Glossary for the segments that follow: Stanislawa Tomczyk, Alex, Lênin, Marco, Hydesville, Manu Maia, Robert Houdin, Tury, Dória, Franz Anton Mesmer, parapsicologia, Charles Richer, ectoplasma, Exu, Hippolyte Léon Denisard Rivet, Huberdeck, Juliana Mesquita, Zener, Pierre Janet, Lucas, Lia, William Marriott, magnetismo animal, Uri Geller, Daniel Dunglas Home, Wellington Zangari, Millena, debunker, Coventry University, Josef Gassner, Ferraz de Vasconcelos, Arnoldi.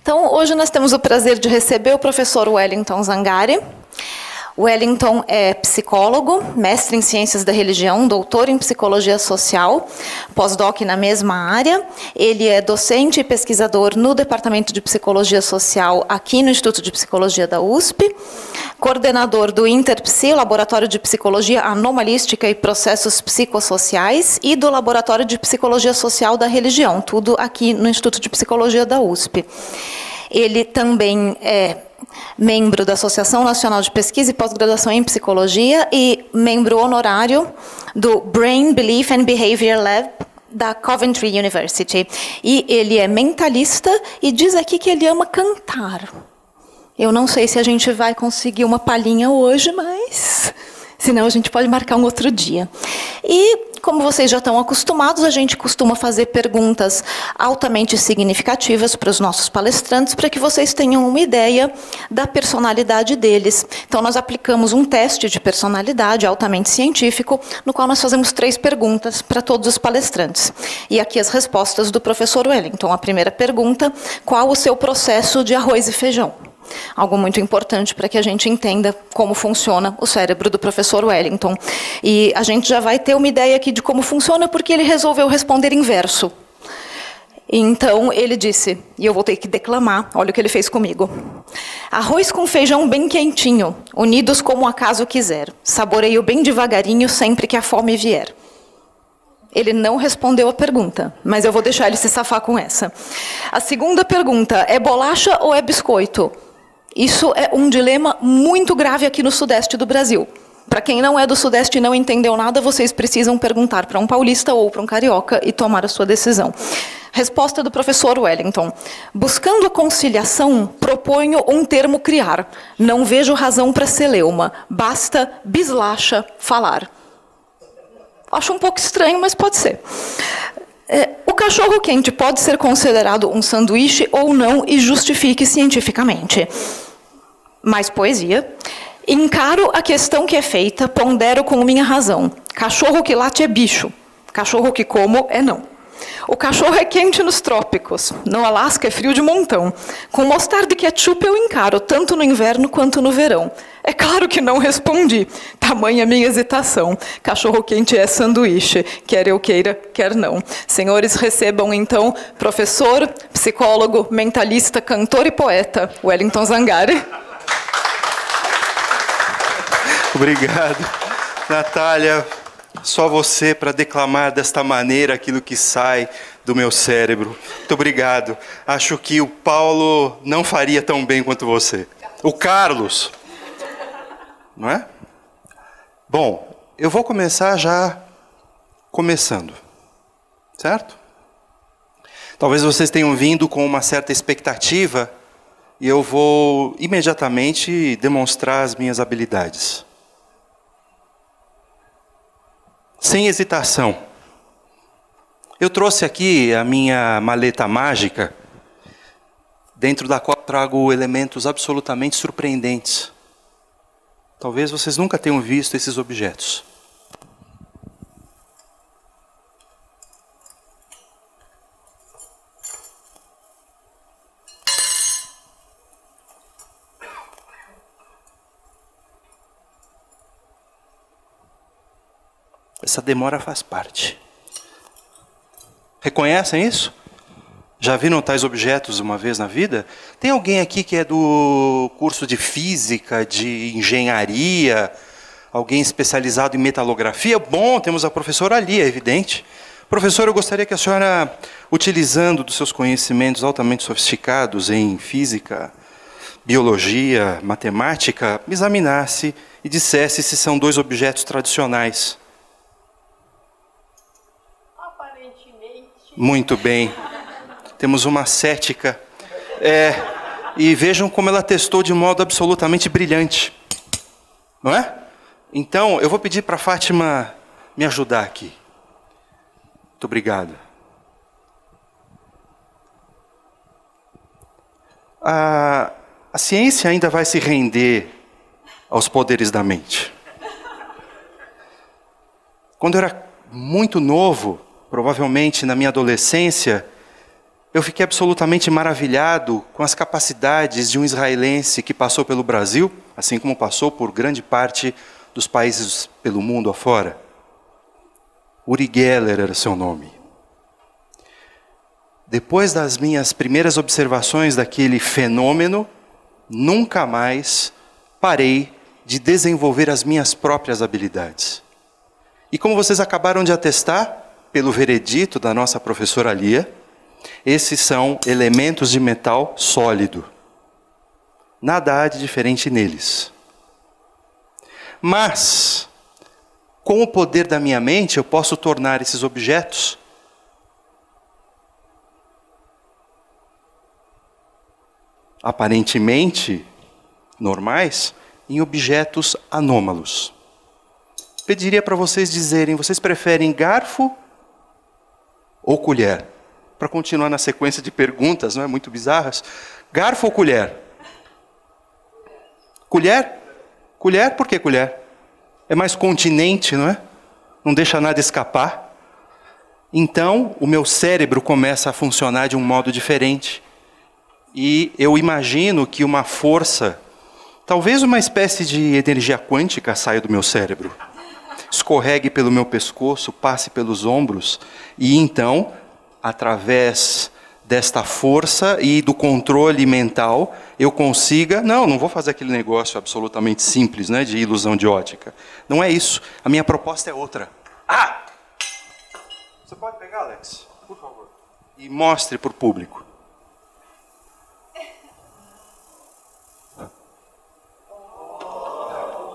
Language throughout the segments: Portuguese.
Então, hoje nós temos o prazer de receber o professor Wellington Zangari. Wellington é psicólogo, mestre em ciências da religião, doutor em psicologia social, pós-doc na mesma área. Ele é docente e pesquisador no Departamento de Psicologia Social aqui no Instituto de Psicologia da USP, coordenador do Interpsi, Laboratório de Psicologia Anomalística e Processos Psicossociais, e do Laboratório de Psicologia Social da Religião, tudo aqui no Instituto de Psicologia da USP. Ele também é membro da Associação Nacional de Pesquisa e Pós-Graduação em Psicologia e membro honorário do Brain, Belief and Behavior Lab da Coventry University. E ele é mentalista e diz aqui que ele ama cantar. Eu não sei se a gente vai conseguir uma palhinha hoje, mas senão a gente pode marcar um outro dia. E, como vocês já estão acostumados, a gente costuma fazer perguntas altamente significativas para os nossos palestrantes, para que vocês tenham uma ideia da personalidade deles. Então, nós aplicamos um teste de personalidade altamente científico, no qual nós fazemos 3 perguntas para todos os palestrantes. E aqui as respostas do professor Wellington. A primeira pergunta: qual o seu processo de arroz e feijão? Algo muito importante para que a gente entenda como funciona o cérebro do professor Wellington. E a gente já vai ter uma ideia aqui de como funciona, porque ele resolveu responder em verso. Então, ele disse, e eu vou ter que declamar, olha o que ele fez comigo. Arroz com feijão bem quentinho, unidos como o acaso quiser. Saboreio bem devagarinho sempre que a fome vier. Ele não respondeu a pergunta, mas eu vou deixar ele se safar com essa. A segunda pergunta: é bolacha ou é biscoito? Isso é um dilema muito grave aqui no sudeste do Brasil. Para quem não é do sudeste e não entendeu nada, vocês precisam perguntar para um paulista ou para um carioca e tomar a sua decisão. Resposta do professor Wellington: buscando a conciliação, proponho um termo criar. Não vejo razão para celeuma. Basta bislacha falar. Acho um pouco estranho, mas pode ser. O cachorro quente pode ser considerado um sanduíche ou não, e justifique cientificamente. Mais poesia. Encaro a questão que é feita, pondero com minha razão. Cachorro que late é bicho, cachorro que como é não. O cachorro é quente nos trópicos, no Alasca é frio de montão. Com mostarda e ketchup eu encaro, tanto no inverno quanto no verão. É claro que não respondi, tamanha minha hesitação. Cachorro quente é sanduíche, quer eu queira, quer não. Senhores, recebam então professor, psicólogo, mentalista, cantor e poeta, Wellington Zangari. Obrigado, Natália. Só você para declamar desta maneira aquilo que sai do meu cérebro. Muito obrigado. Acho que o Paulo não faria tão bem quanto você. O Carlos. Não é? Bom, eu vou começar já começando. Certo? Talvez vocês tenham vindo com uma certa expectativa e eu vou imediatamente demonstrar as minhas habilidades. Sem hesitação. Eu trouxe aqui a minha maleta mágica, dentro da qual trago elementos absolutamente surpreendentes. Talvez vocês nunca tenham visto esses objetos. Essa demora faz parte. Reconhecem isso? Já viram tais objetos uma vez na vida? Tem alguém aqui que é do curso de física, de engenharia? Alguém especializado em metalografia? Bom, temos a professora Lia, é evidente. Professora, eu gostaria que a senhora, utilizando dos seus conhecimentos altamente sofisticados em física, biologia, matemática, me examinasse e dissesse se são 2 objetos tradicionais. Muito bem. Temos uma cética. E vejam como ela testou de modo absolutamente brilhante. Não é? Então, eu vou pedir para a Fátima me ajudar aqui. Muito obrigado. a ciência ainda vai se render aos poderes da mente. Quando eu era muito novo, provavelmente na minha adolescência, eu fiquei absolutamente maravilhado com as capacidades de um israelense que passou pelo Brasil, assim como passou por grande parte dos países pelo mundo afora. Uri Geller era seu nome. Depois das minhas primeiras observações daquele fenômeno, nunca mais parei de desenvolver as minhas próprias habilidades. E como vocês acabaram de atestar, pelo veredito da nossa professora Lia, esses são elementos de metal sólido. Nada há de diferente neles. Mas, com o poder da minha mente, eu posso tornar esses objetos aparentemente normais em objetos anômalos. Pediria para vocês dizerem, vocês preferem garfo ou colher? Para continuar na sequência de perguntas, não é? Muito bizarras. Garfo ou colher? Colher? Colher? Por que colher? É mais continente, não é? Não deixa nada escapar. Então, o meu cérebro começa a funcionar de um modo diferente. E eu imagino que uma força, talvez uma espécie de energia quântica, saia do meu cérebro, escorregue pelo meu pescoço, passe pelos ombros, e então, através desta força e do controle mental, eu consiga... Não vou fazer aquele negócio absolutamente simples, né, de ilusão de ótica. Não é isso. A minha proposta é outra. Ah! Você pode pegar, Alex? Por favor. E mostre para o público.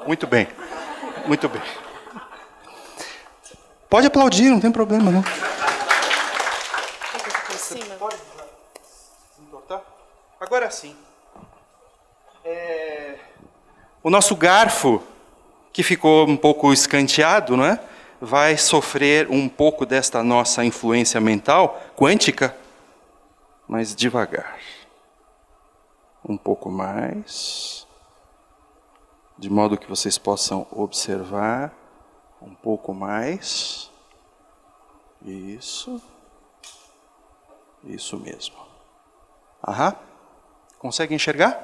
Muito bem, muito bem. Pode aplaudir, não tem problema, não. Pode entortar? Agora sim. O nosso garfo, que ficou um pouco escanteado, não é? Vai sofrer um pouco desta nossa influência mental quântica, mas devagar. Um pouco mais... de modo que vocês possam observar um pouco mais. Isso. Isso mesmo. Aham. Consegue enxergar?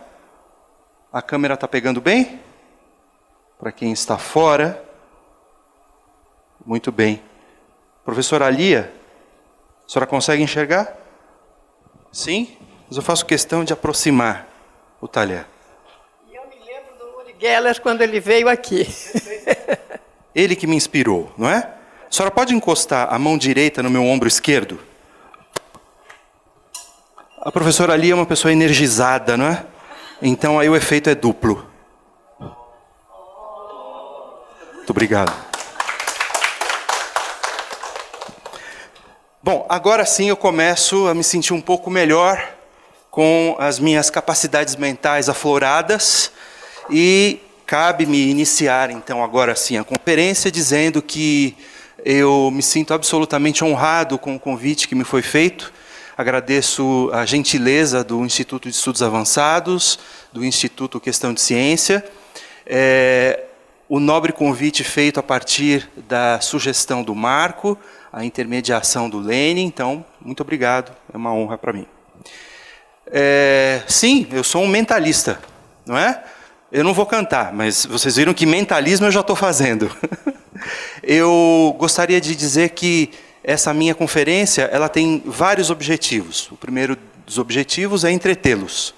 A câmera está pegando bem? Para quem está fora. Muito bem. Professora Lia, a senhora consegue enxergar? Sim? Mas eu faço questão de aproximar o talher. Geller, quando ele veio aqui. Ele que me inspirou, não é? A senhora pode encostar a mão direita no meu ombro esquerdo? A professora ali é uma pessoa energizada, não é? Então aí o efeito é duplo. Muito obrigado. Bom, agora sim eu começo a me sentir um pouco melhor com as minhas capacidades mentais afloradas. E cabe-me iniciar, então, agora sim, a conferência, dizendo que eu me sinto absolutamente honrado com o convite que me foi feito. Agradeço a gentileza do Instituto de Estudos Avançados, do Instituto Questão de Ciência. O nobre convite feito a partir da sugestão do Marco, a intermediação do Lênin. Então, muito obrigado, é uma honra para mim. Sim, eu sou um mentalista, não é? Eu não vou cantar, mas vocês viram que mentalismo eu já estou fazendo. Eu gostaria de dizer que essa minha conferência ela tem vários objetivos. O primeiro dos objetivos é entretê-los.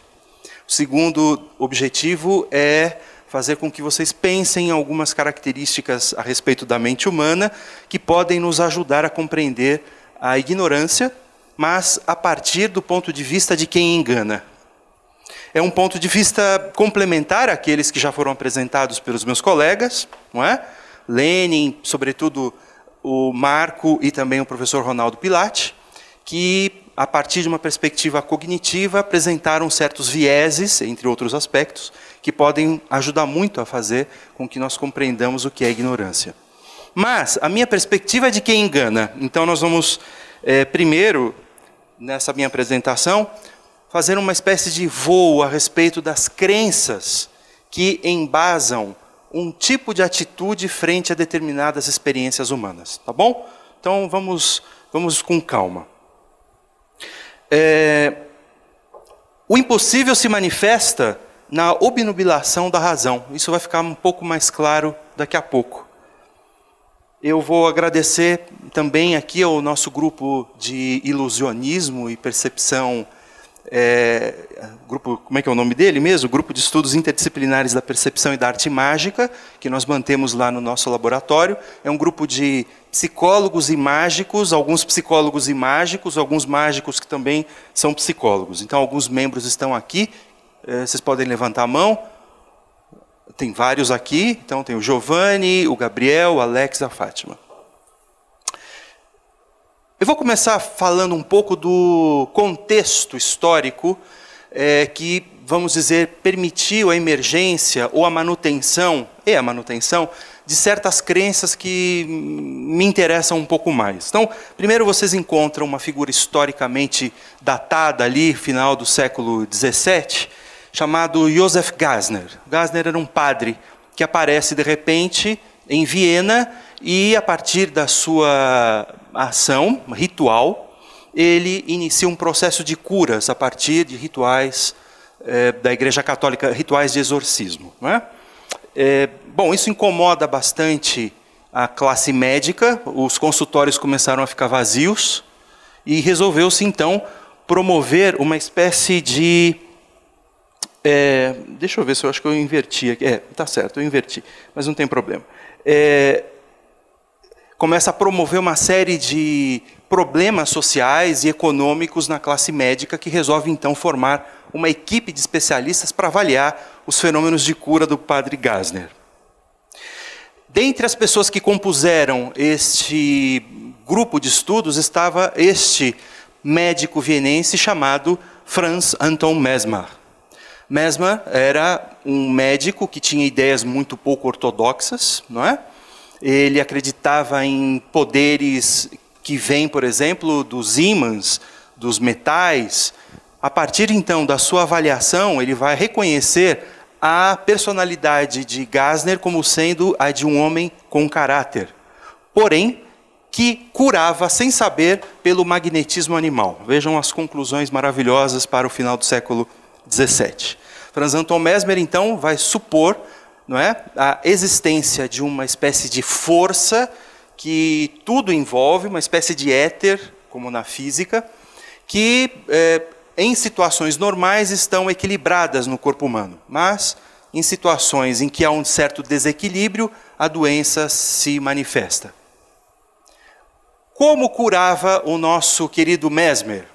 O segundo objetivo é fazer com que vocês pensem em algumas características a respeito da mente humana que podem nos ajudar a compreender a ignorância, mas a partir do ponto de vista de quem engana. É um ponto de vista complementar àqueles que já foram apresentados pelos meus colegas, não é? Lênin, sobretudo o Marco e também o professor Ronaldo Pilatti, que, a partir de uma perspectiva cognitiva, apresentaram certos vieses, entre outros aspectos, que podem ajudar muito a fazer com que nós compreendamos o que é ignorância. Mas a minha perspectiva é de quem engana. Então nós vamos, primeiro, nessa minha apresentação, fazer uma espécie de voo a respeito das crenças que embasam um tipo de atitude frente a determinadas experiências humanas, tá bom? Então vamos com calma. O impossível se manifesta na obnubilação da razão. Isso vai ficar um pouco mais claro daqui a pouco. Eu vou agradecer também aqui ao nosso grupo de ilusionismo e percepção, grupo, como é que é o nome dele mesmo? Grupo de Estudos Interdisciplinares da Percepção e da Arte Mágica, que nós mantemos lá no nosso laboratório. É um grupo de psicólogos e mágicos, alguns psicólogos e mágicos, alguns mágicos que também são psicólogos. Então, alguns membros estão aqui. Vocês podem levantar a mão. Tem vários aqui. Então, tem o Giovanni, o Gabriel, o Alex, a Fátima. Eu vou começar falando um pouco do contexto histórico que, vamos dizer, permitiu a emergência ou a manutenção, de certas crenças que me interessam um pouco mais. Então, primeiro vocês encontram uma figura historicamente datada ali, final do século XVII, chamado Josef Gassner. Gassner era um padre que aparece de repente em Viena e, a partir da sua ação ritual, ele inicia um processo de curas a partir de rituais da Igreja Católica, rituais de exorcismo, não é? Bom, isso incomoda bastante a classe médica, os consultórios começaram a ficar vazios e resolveu-se então promover uma espécie de... deixa eu ver se eu acho que eu inverti aqui. Tá certo, eu inverti, mas não tem problema. Começa a promover uma série de problemas sociais e econômicos na classe médica, que resolve então formar uma equipe de especialistas para avaliar os fenômenos de cura do padre Gassner. Dentre as pessoas que compuseram este grupo de estudos estava este médico vienense chamado Franz Anton Mesmer. Mesmer era um médico que tinha ideias muito pouco ortodoxas, não é? Ele acreditava em poderes que vêm, por exemplo, dos ímãs, dos metais. A partir, então, da sua avaliação, ele vai reconhecer a personalidade de Gassner como sendo a de um homem com caráter, porém, que curava sem saber pelo magnetismo animal. Vejam as conclusões maravilhosas para o final do século XVII. Franz Anton Mesmer, então, vai supor, não é, a existência de uma espécie de força que tudo envolve, uma espécie de éter, como na física, que em situações normais estão equilibradas no corpo humano, mas em situações em que há um certo desequilíbrio, a doença se manifesta. Como curava o nosso querido Mesmer?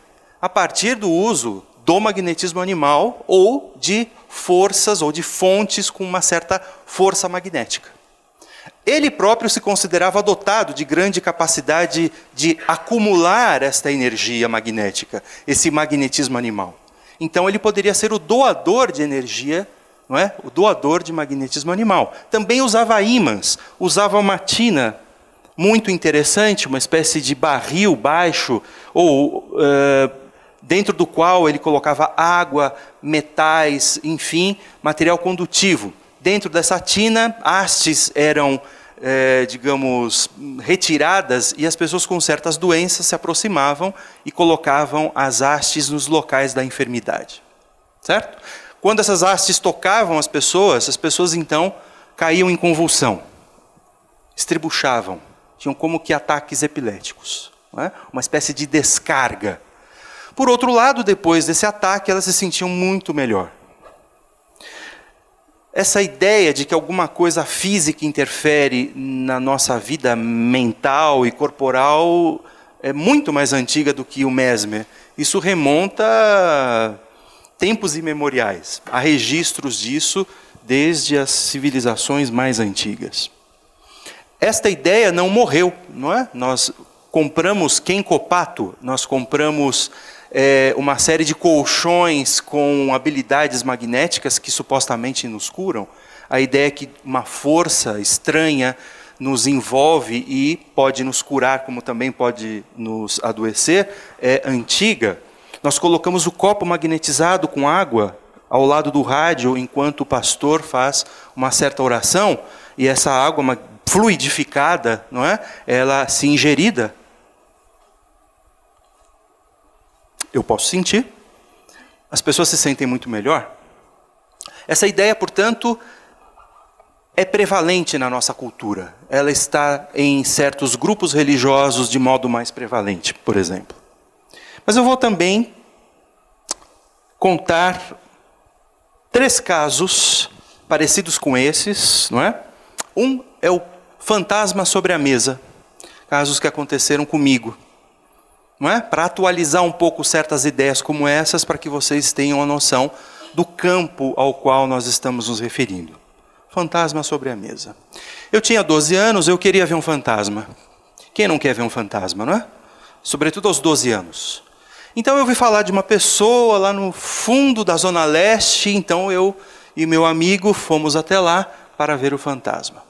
A partir do uso do magnetismo animal ou de forças ou de fontes com uma certa força magnética. Ele próprio se considerava dotado de grande capacidade de acumular esta energia magnética, esse magnetismo animal. Então ele poderia ser o doador de energia, não é? O doador de magnetismo animal. Também usava ímãs, usava uma tina muito interessante, uma espécie de barril baixo ou... dentro do qual ele colocava água, metais, enfim, material condutivo. Dentro dessa tina, hastes eram, digamos, retiradas e as pessoas com certas doenças se aproximavam e colocavam as hastes nos locais da enfermidade. Certo? Quando essas hastes tocavam as pessoas então caíam em convulsão, estribuchavam, tinham como que ataques epiléticos, não é? Uma espécie de descarga. Por outro lado, depois desse ataque, elas se sentiam muito melhor. Essa ideia de que alguma coisa física interfere na nossa vida mental e corporal é muito mais antiga do que o Mesmer. Isso remonta a tempos imemoriais. Há registros disso desde as civilizações mais antigas. Esta ideia não morreu, não é? Nós compramos quenkopato, nós compramos... uma série de colchões com habilidades magnéticas que supostamente nos curam. A ideia é que uma força estranha nos envolve e pode nos curar, como também pode nos adoecer, é antiga. Nós colocamos o copo magnetizado com água ao lado do rádio, enquanto o pastor faz uma certa oração, e essa água fluidificada, não é? Ela se ingerida. Eu posso sentir. As pessoas se sentem muito melhor. Essa ideia, portanto, é prevalente na nossa cultura. Ela está em certos grupos religiosos de modo mais prevalente, por exemplo. Mas eu vou também contar três casos parecidos com esses, não é? Um é o fantasma sobre a mesa. Casos que aconteceram comigo. Não é? Para atualizar um pouco certas ideias como essas, para que vocês tenham a noção do campo ao qual nós estamos nos referindo. Fantasma sobre a mesa. Eu tinha 12 anos, eu queria ver um fantasma. Quem não quer ver um fantasma, não é? Sobretudo aos 12 anos. Então eu ouvi falar de uma pessoa lá no fundo da Zona Leste, então eu e meu amigo fomos até lá para ver o fantasma.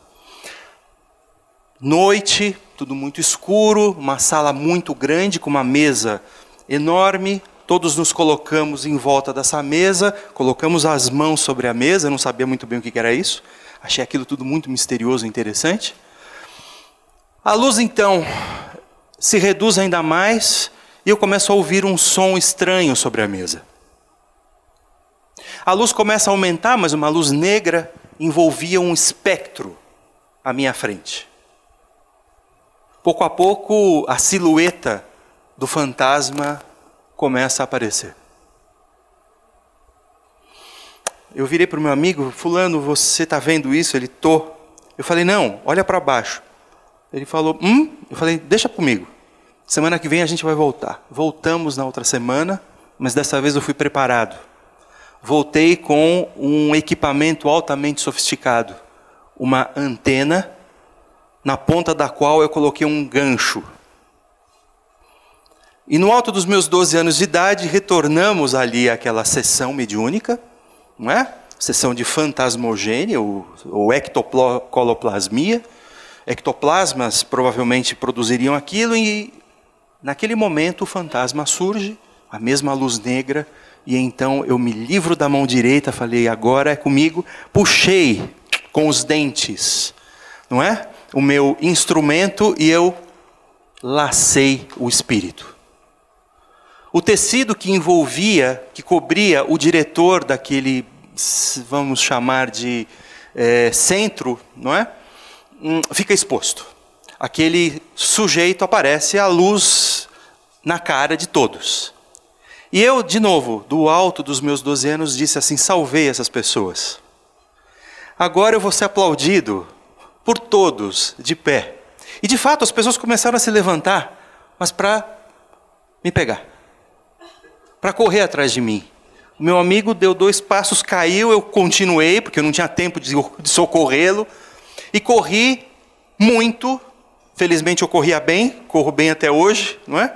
Noite, tudo muito escuro, uma sala muito grande com uma mesa enorme. Todos nos colocamos em volta dessa mesa, colocamos as mãos sobre a mesa, não sabia muito bem o que era isso. Achei aquilo tudo muito misterioso e interessante. A luz, então, se reduz ainda mais e eu começo a ouvir um som estranho sobre a mesa. A luz começa a aumentar, mas uma luz negra envolvia um espectro à minha frente. Pouco a pouco, a silhueta do fantasma começa a aparecer. Eu virei para o meu amigo, fulano, você está vendo isso? Ele, tô. Eu falei, não, olha para baixo. Ele falou, hum? Eu falei, deixa comigo. Semana que vem a gente vai voltar. Voltamos na outra semana, mas dessa vez eu fui preparado. Voltei com um equipamento altamente sofisticado. Uma antena, na ponta da qual eu coloquei um gancho. E no alto dos meus 12 anos de idade, retornamos ali àquela sessão mediúnica, não é? Sessão de fantasmogênia, ou ectocoloplasmia. Ectoplasmas provavelmente produziriam aquilo, e naquele momento o fantasma surge, a mesma luz negra, e então eu me livro da mão direita, falei, agora é comigo, puxei com os dentes, não é? O meu instrumento, e eu lacei o espírito. O tecido que envolvia, que cobria o diretor daquele, vamos chamar de centro, não é? Fica exposto. Aquele sujeito aparece à luz na cara de todos. E eu, de novo, do alto dos meus 12 anos, disse assim, salvei essas pessoas. Agora eu vou ser aplaudido por todos, de pé. E de fato as pessoas começaram a se levantar, mas para me pegar. Para correr atrás de mim. O meu amigo deu 2 passos, caiu, eu continuei, porque eu não tinha tempo de socorrê-lo, e corri muito, felizmente eu corria bem, corro bem até hoje, não é?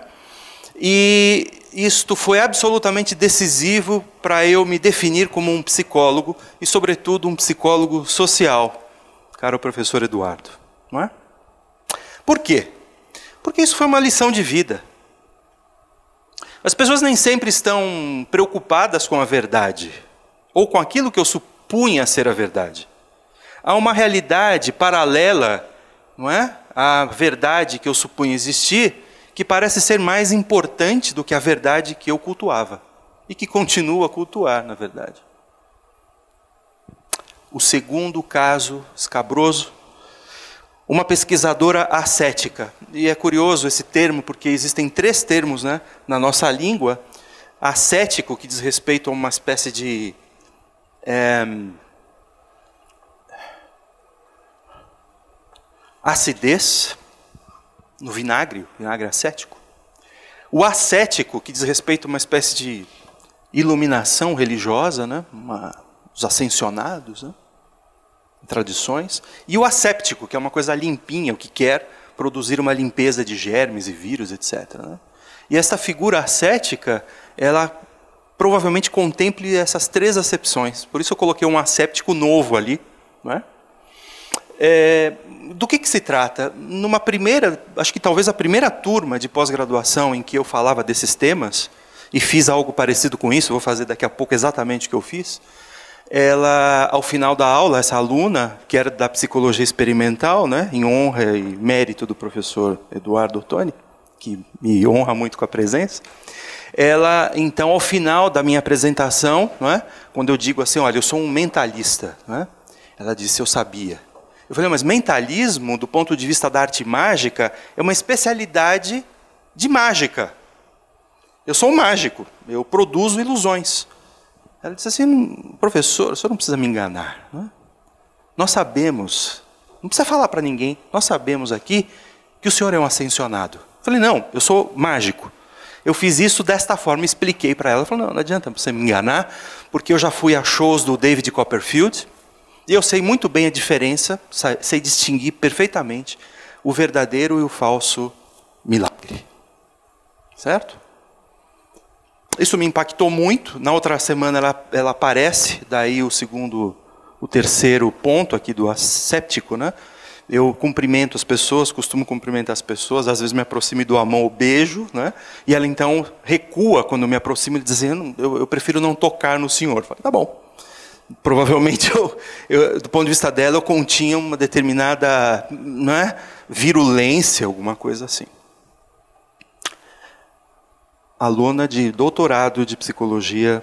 E isto foi absolutamente decisivo para eu me definir como um psicólogo, e sobretudo um psicólogo social, caro professor Eduardo, não é? Por quê? Porque isso foi uma lição de vida. As pessoas nem sempre estão preocupadas com a verdade, ou com aquilo que eu supunha ser a verdade. Há uma realidade paralela, não é? À verdade que eu supunha existir, que parece ser mais importante do que a verdade que eu cultuava, e que continuo a cultuar, na verdade. O segundo caso escabroso, uma pesquisadora ascética. E é curioso esse termo, porque existem 3 termos, né, na nossa língua. Ascético, que diz respeito a uma espécie de... acidez no vinagre ascético. O ascético, que diz respeito a uma espécie de iluminação religiosa, né, os ascensionados, né, tradições, e o asséptico, que é uma coisa limpinha, o que quer produzir uma limpeza de germes e vírus, etc. E esta figura ascética, ela provavelmente contemple essas 3 acepções. Por isso eu coloquei um asséptico novo ali. Não é? Do que se trata? Numa primeira, acho que talvez a primeira turma de pós-graduação em que eu falava desses temas, e fiz algo parecido com isso, vou fazer daqui a pouco exatamente o que eu fiz, ela, ao final da aula, essa aluna, que era da psicologia experimental, né, em honra e mérito do professor Eduardo Ottoni, que me honra muito com a presença, ela, então, ao final da minha apresentação, né, quando eu digo assim, olha, eu sou um mentalista, né, ela disse, eu sabia. Eu falei, mas mentalismo, do ponto de vista da arte mágica, é uma especialidade de mágica. Eu sou um mágico, eu produzo ilusões. Ela disse assim, professor, o senhor não precisa me enganar. Né? Nós sabemos, não precisa falar para ninguém, nós sabemos aqui que o senhor é um ascensionado. Eu falei, não, eu sou mágico. Eu fiz isso desta forma, expliquei para ela. Ela falou, não, não adianta você me enganar, porque eu já fui a shows do David Copperfield, e eu sei muito bem a diferença, sei distinguir perfeitamente o verdadeiro e o falso milagre. Certo? Isso me impactou muito. Na outra semana ela aparece, daí o terceiro ponto aqui do asséptico, né? Eu cumprimento as pessoas, costumo cumprimentar as pessoas, às vezes me aproximo do amor, beijo, né? E ela então recua quando me aproximo, dizendo, eu prefiro não tocar no senhor. Eu falo, tá bom. Provavelmente, do ponto de vista dela, eu continha uma determinada, né, virulência, alguma coisa assim. Aluna de doutorado de psicologia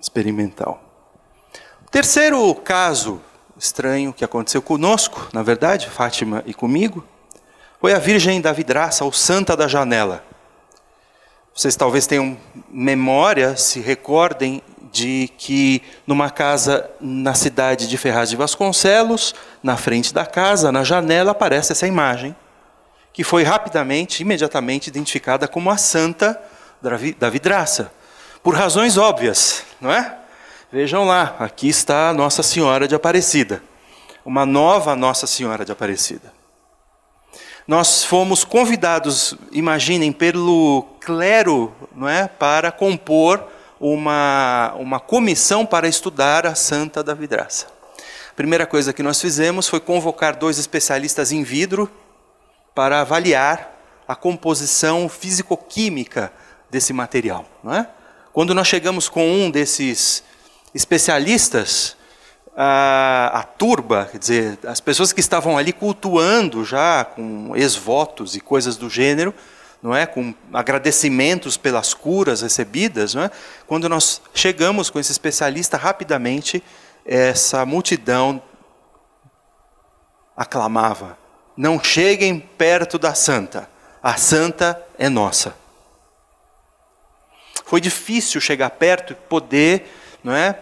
experimental. Terceiro caso estranho que aconteceu conosco, na verdade, Fátima e comigo, foi a Virgem da Vidraça, ou Santa da Janela. Vocês talvez tenham memória, se recordem, de que numa casa na cidade de Ferraz de Vasconcelos, na frente da casa, na janela, aparece essa imagem, que foi rapidamente, imediatamente identificada como a Santa da Vidraça, por razões óbvias, não é? Vejam lá, aqui está a Nossa Senhora de Aparecida, uma nova Nossa Senhora de Aparecida. Nós fomos convidados, imaginem, pelo clero, não é, para compor uma comissão para estudar a Santa da Vidraça. A primeira coisa que nós fizemos foi convocar dois especialistas em vidro para avaliar a composição físico-química desse material. Não é? Quando nós chegamos com um desses especialistas, a turba, quer dizer, as pessoas que estavam ali cultuando já com ex-votos e coisas do gênero, não é? Com agradecimentos pelas curas recebidas, não é? Quando nós chegamos com esse especialista, rapidamente essa multidão aclamava: não cheguem perto da Santa, a Santa é nossa. Foi difícil chegar perto e poder, não é,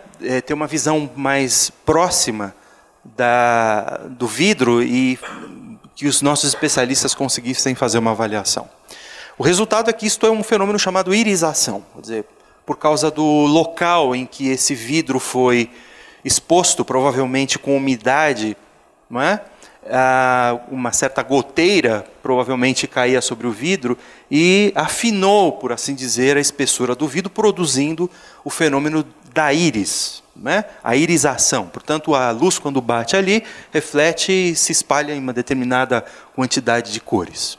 ter uma visão mais próxima do vidro e que os nossos especialistas conseguissem fazer uma avaliação. O resultado é que isto é um fenômeno chamado irisação, quer dizer, por causa do local em que esse vidro foi exposto, provavelmente com umidade, não é? Uma certa goteira provavelmente caía sobre o vidro e afinou, por assim dizer, a espessura do vidro, produzindo o fenômeno da íris, não é? A irisação. Portanto, a luz, quando bate ali, reflete e se espalha em uma determinada quantidade de cores.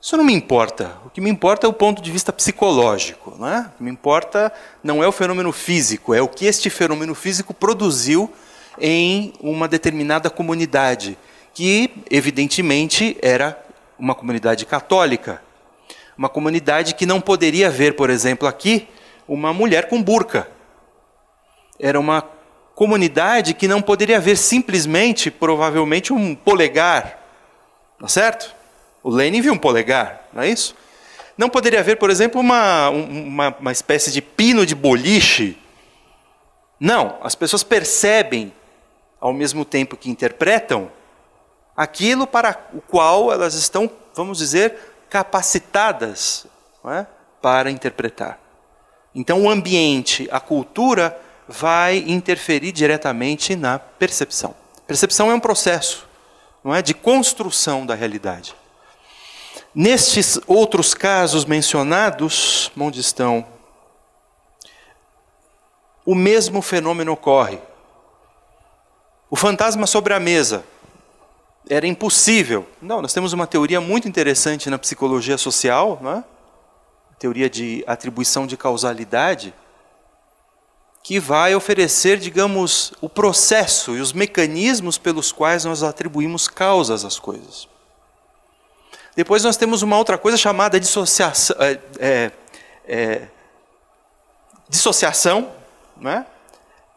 Isso não me importa. O que me importa é o ponto de vista psicológico, não é? O que me importa não é o fenômeno físico, é o que este fenômeno físico produziu em uma determinada comunidade, que, evidentemente, era uma comunidade católica. Uma comunidade que não poderia ver, por exemplo, aqui, uma mulher com burca. Era uma comunidade que não poderia ver simplesmente, provavelmente, um polegar. Tá certo? O Lênin viu um polegar, não é isso? Não poderia haver, por exemplo, uma espécie de pino de boliche. Não, as pessoas percebem, ao mesmo tempo que interpretam, aquilo para o qual elas estão, vamos dizer, capacitadas, não é, para interpretar. Então o ambiente, a cultura, vai interferir diretamente na percepção. Percepção é um processo, não é, de construção da realidade. Nestes outros casos mencionados, onde estão, o mesmo fenômeno ocorre. O fantasma sobre a mesa. Era impossível. Não, nós temos uma teoria muito interessante na psicologia social, não é? teoria de atribuição de causalidade, que vai oferecer, digamos, o processo e os mecanismos pelos quais nós atribuímos causas às coisas. Depois nós temos uma outra coisa chamada dissociação, dissociação, né?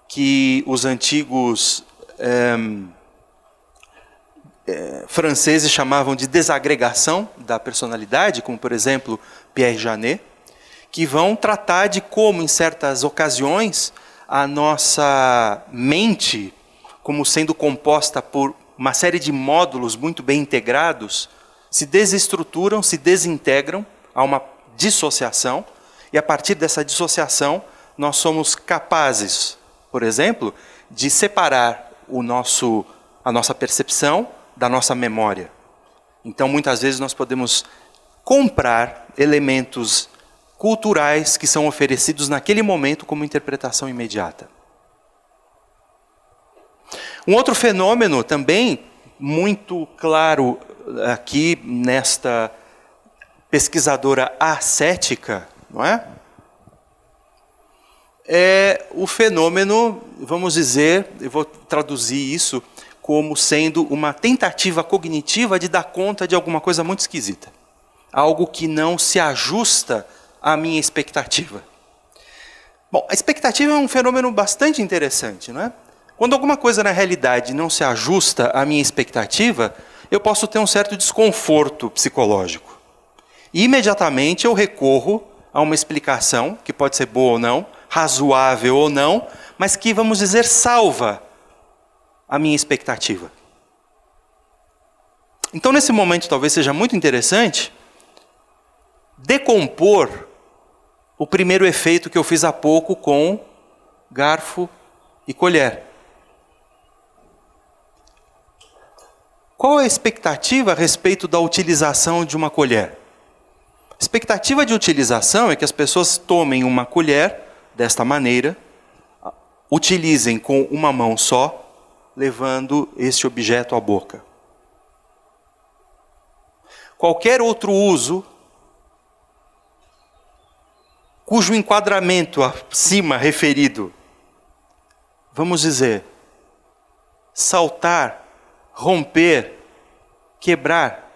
Que os antigos franceses chamavam de desagregação da personalidade, como, por exemplo, Pierre Janet, que vão tratar de como, em certas ocasiões, a nossa mente, como sendo composta por uma série de módulos muito bem integrados, se desestruturam, se desintegram, há uma dissociação, e a partir dessa dissociação nós somos capazes, por exemplo, de separar a nossa percepção da nossa memória. Então, muitas vezes, nós podemos comprar elementos culturais que são oferecidos naquele momento como interpretação imediata. Um outro fenômeno também muito claro aqui nesta pesquisadora ascética, não é? É o fenômeno, vamos dizer, eu vou traduzir isso como sendo uma tentativa cognitiva de dar conta de alguma coisa muito esquisita. Algo que não se ajusta à minha expectativa. Bom, a expectativa é um fenômeno bastante interessante, não é? Quando alguma coisa na realidade não se ajusta à minha expectativa, eu posso ter um certo desconforto psicológico. E imediatamente eu recorro a uma explicação, que pode ser boa ou não, razoável ou não, mas que, vamos dizer, salva a minha expectativa. Então, nesse momento, talvez seja muito interessante decompor o primeiro efeito que eu fiz há pouco com garfo e colher. Qual é a expectativa a respeito da utilização de uma colher? A expectativa de utilização é que as pessoas tomem uma colher desta maneira, utilizem com uma mão só, levando este objeto à boca. Qualquer outro uso, cujo enquadramento acima referido, vamos dizer, saltar, romper, quebrar,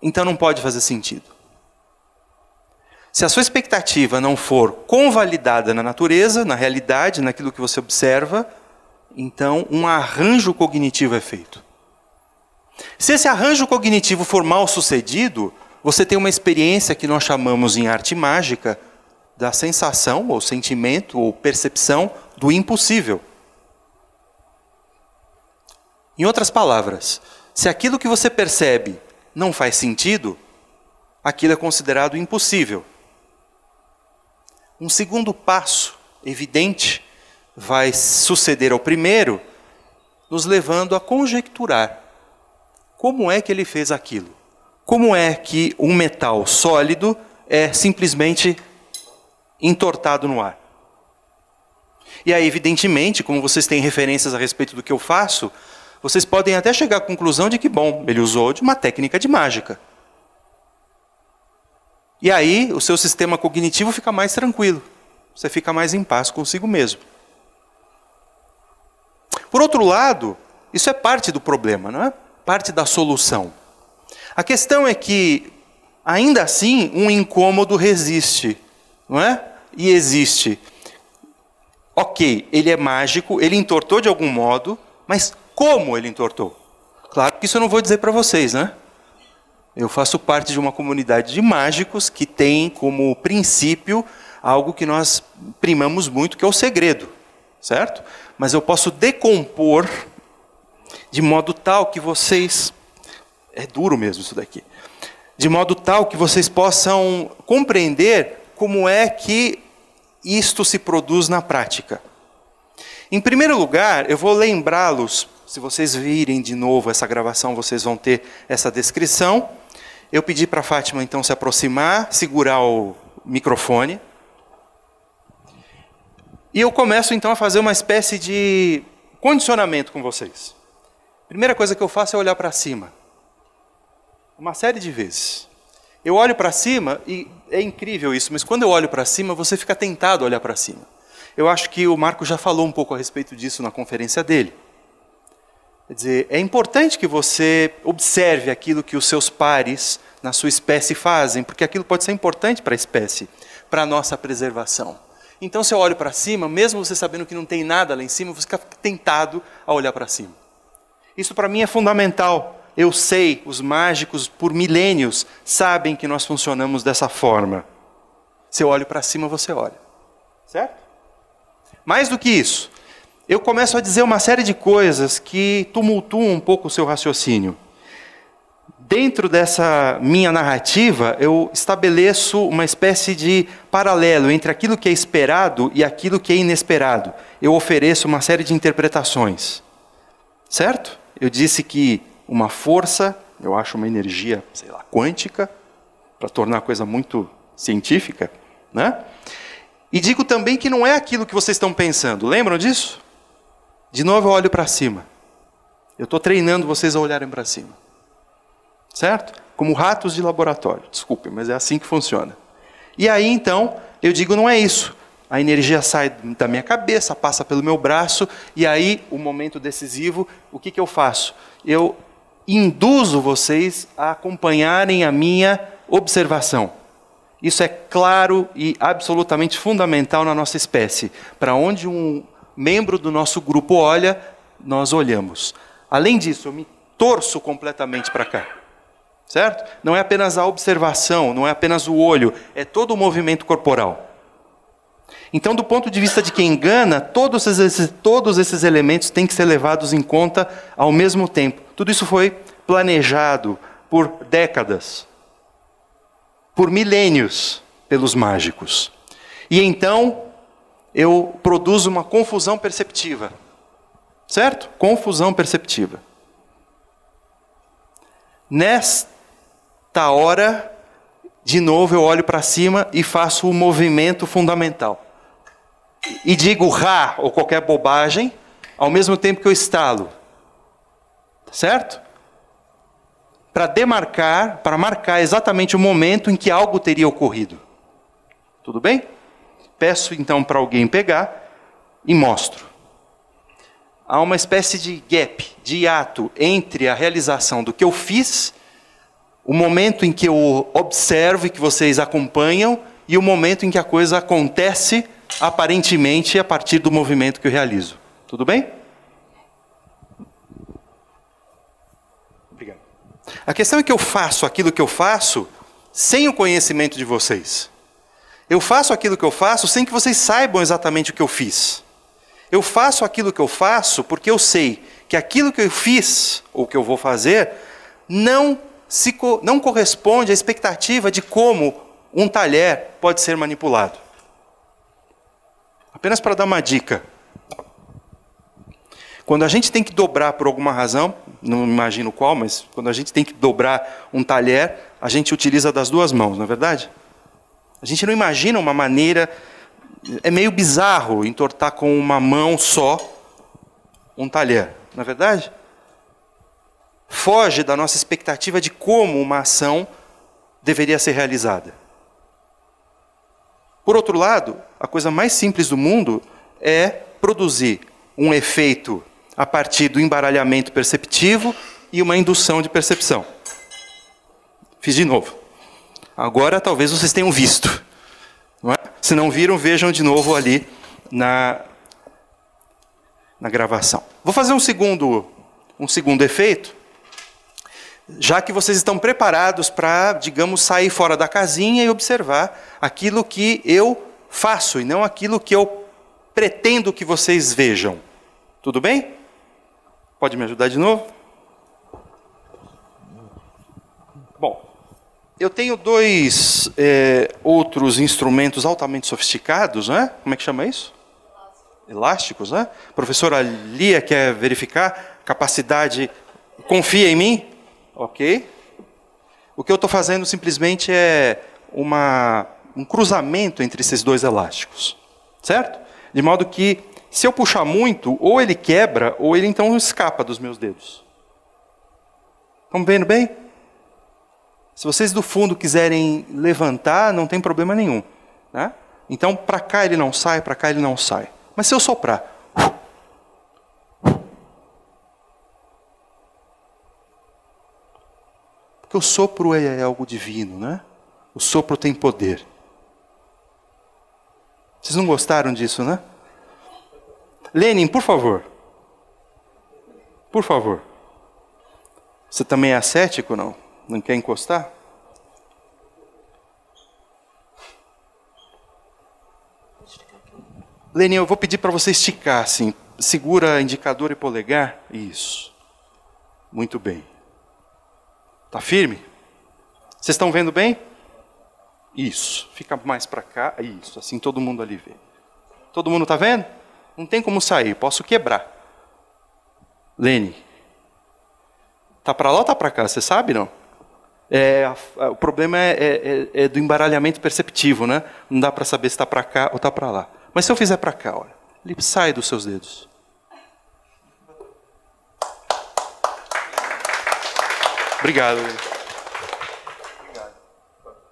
então não pode fazer sentido. Se a sua expectativa não for convalidada na natureza, na realidade, naquilo que você observa, então um arranjo cognitivo é feito. Se esse arranjo cognitivo for mal sucedido, você tem uma experiência que nós chamamos em arte mágica da sensação, ou sentimento, ou percepção do impossível. Em outras palavras, se aquilo que você percebe não faz sentido, aquilo é considerado impossível. Um segundo passo evidente vai suceder ao primeiro, nos levando a conjecturar como é que ele fez aquilo. Como é que um metal sólido é simplesmente entortado no ar? E aí, evidentemente, como vocês têm referências a respeito do que eu faço, vocês podem até chegar à conclusão de que, bom, ele usou de uma técnica de mágica. E aí, o seu sistema cognitivo fica mais tranquilo. Você fica mais em paz consigo mesmo. Por outro lado, isso é parte do problema, não é? Parte da solução. A questão é que, ainda assim, um incômodo resiste, não é? E existe. Ok, ele é mágico, ele entortou de algum modo, mas como ele entortou? Claro que isso eu não vou dizer para vocês, né? Eu faço parte de uma comunidade de mágicos que tem como princípio algo que nós primamos muito, que é o segredo, certo? Mas eu posso decompor de modo tal que vocês... É duro mesmo isso daqui. De modo tal que vocês possam compreender como é que isto se produz na prática. Em primeiro lugar, eu vou lembrá-los, se vocês virem de novo essa gravação, vocês vão ter essa descrição. Eu pedi para a Fátima, então, se aproximar, segurar o microfone. E eu começo, então, a fazer uma espécie de condicionamento com vocês. A primeira coisa que eu faço é olhar para cima. Uma série de vezes. Eu olho para cima e É incrível isso, mas quando eu olho para cima, você fica tentado a olhar para cima. Eu acho que o Marco já falou um pouco a respeito disso na conferência dele. Quer dizer, é importante que você observe aquilo que os seus pares na sua espécie fazem, porque aquilo pode ser importante para a espécie, para a nossa preservação. Então, se eu olho para cima, mesmo você sabendo que não tem nada lá em cima, você fica tentado a olhar para cima. Isso para mim é fundamental. Eu sei, os mágicos por milênios sabem que nós funcionamos dessa forma. Se eu olho para cima, você olha. Certo? Mais do que isso, eu começo a dizer uma série de coisas que tumultuam um pouco o seu raciocínio. Dentro dessa minha narrativa, eu estabeleço uma espécie de paralelo entre aquilo que é esperado e aquilo que é inesperado. Eu ofereço uma série de interpretações. Certo? Eu disse que uma força, eu acho uma energia, sei lá, quântica, para tornar a coisa muito científica, né? E digo também que não é aquilo que vocês estão pensando. Lembram disso? De novo eu olho para cima. Eu estou treinando vocês a olharem para cima. Certo? Como ratos de laboratório. Desculpem, mas é assim que funciona. E aí, então, eu digo, não é isso. A energia sai da minha cabeça, passa pelo meu braço, e aí, o momento decisivo, o que eu faço? Eu induzo vocês a acompanharem a minha observação. Isso é claro e absolutamente fundamental na nossa espécie. Para onde um membro do nosso grupo olha, nós olhamos. Além disso, eu me torço completamente para cá. Certo? Não é apenas a observação, não é apenas o olho, é todo o movimento corporal. Então, do ponto de vista de quem engana, todos esses elementos têm que ser levados em conta ao mesmo tempo. Tudo isso foi planejado por décadas, por milênios, pelos mágicos. E então, eu produzo uma confusão perceptiva. Certo? Confusão perceptiva. Nesta hora, de novo eu olho para cima e faço um movimento fundamental. E digo rá ou qualquer bobagem, ao mesmo tempo que eu estalo. Certo? Para marcar exatamente o momento em que algo teria ocorrido. Tudo bem? Peço então para alguém pegar e mostro. Há uma espécie de gap, de hiato, entre a realização do que eu fiz, o momento em que eu observo e que vocês acompanham, e o momento em que a coisa acontece, aparentemente, a partir do movimento que eu realizo. Tudo bem? Obrigado. A questão é que eu faço aquilo que eu faço sem o conhecimento de vocês. Eu faço aquilo que eu faço sem que vocês saibam exatamente o que eu fiz. Eu faço aquilo que eu faço porque eu sei que aquilo que eu fiz, ou que eu vou fazer, não corresponde à expectativa de como um talher pode ser manipulado. Apenas para dar uma dica. Quando a gente tem que dobrar por alguma razão, não imagino qual, mas quando a gente tem que dobrar um talher, a gente utiliza das duas mãos, não é verdade? A gente não imagina uma maneira... É meio bizarro entortar com uma mão só um talher, não é verdade? Foge da nossa expectativa de como uma ação deveria ser realizada. Por outro lado, a coisa mais simples do mundo é produzir um efeito a partir do embaralhamento perceptivo e uma indução de percepção. Fiz de novo. Agora talvez vocês tenham visto. Não é? Se não viram, vejam de novo ali na gravação. Vou fazer um segundo efeito, já que vocês estão preparados para, digamos, sair fora da casinha e observar aquilo que eu faço e não aquilo que eu pretendo que vocês vejam. Tudo bem? Pode me ajudar de novo? Eu tenho dois outros instrumentos altamente sofisticados, né? Como é que chama isso? Elásticos, né? Professora Lia quer verificar capacidade. Confia em mim? Ok. O que eu estou fazendo simplesmente é um cruzamento entre esses dois elásticos, certo? De modo que, se eu puxar muito, ou ele quebra, ou ele então escapa dos meus dedos. Estão vendo bem? Se vocês do fundo quiserem levantar, não tem problema nenhum, né? Então, para cá ele não sai, para cá ele não sai. Mas se eu soprar... Porque o sopro é algo divino, né? O sopro tem poder. Vocês não gostaram disso, né? Lênin, por favor. Por favor. Você também é ascético, não? Não quer encostar? Lênin, eu vou pedir para você esticar, assim. Segura indicador e polegar. Isso. Muito bem. Tá firme? Vocês estão vendo bem? Isso. Fica mais para cá. Isso. Assim todo mundo ali vê. Todo mundo tá vendo? Não tem como sair. Posso quebrar. Lênin. Tá para lá ou tá para cá? Você sabe, não? O problema é do embaralhamento perceptivo, né? Não dá para saber se tá para cá ou tá para lá. Mas se eu fizer para cá, olha, ele sai dos seus dedos. Obrigado. Obrigado.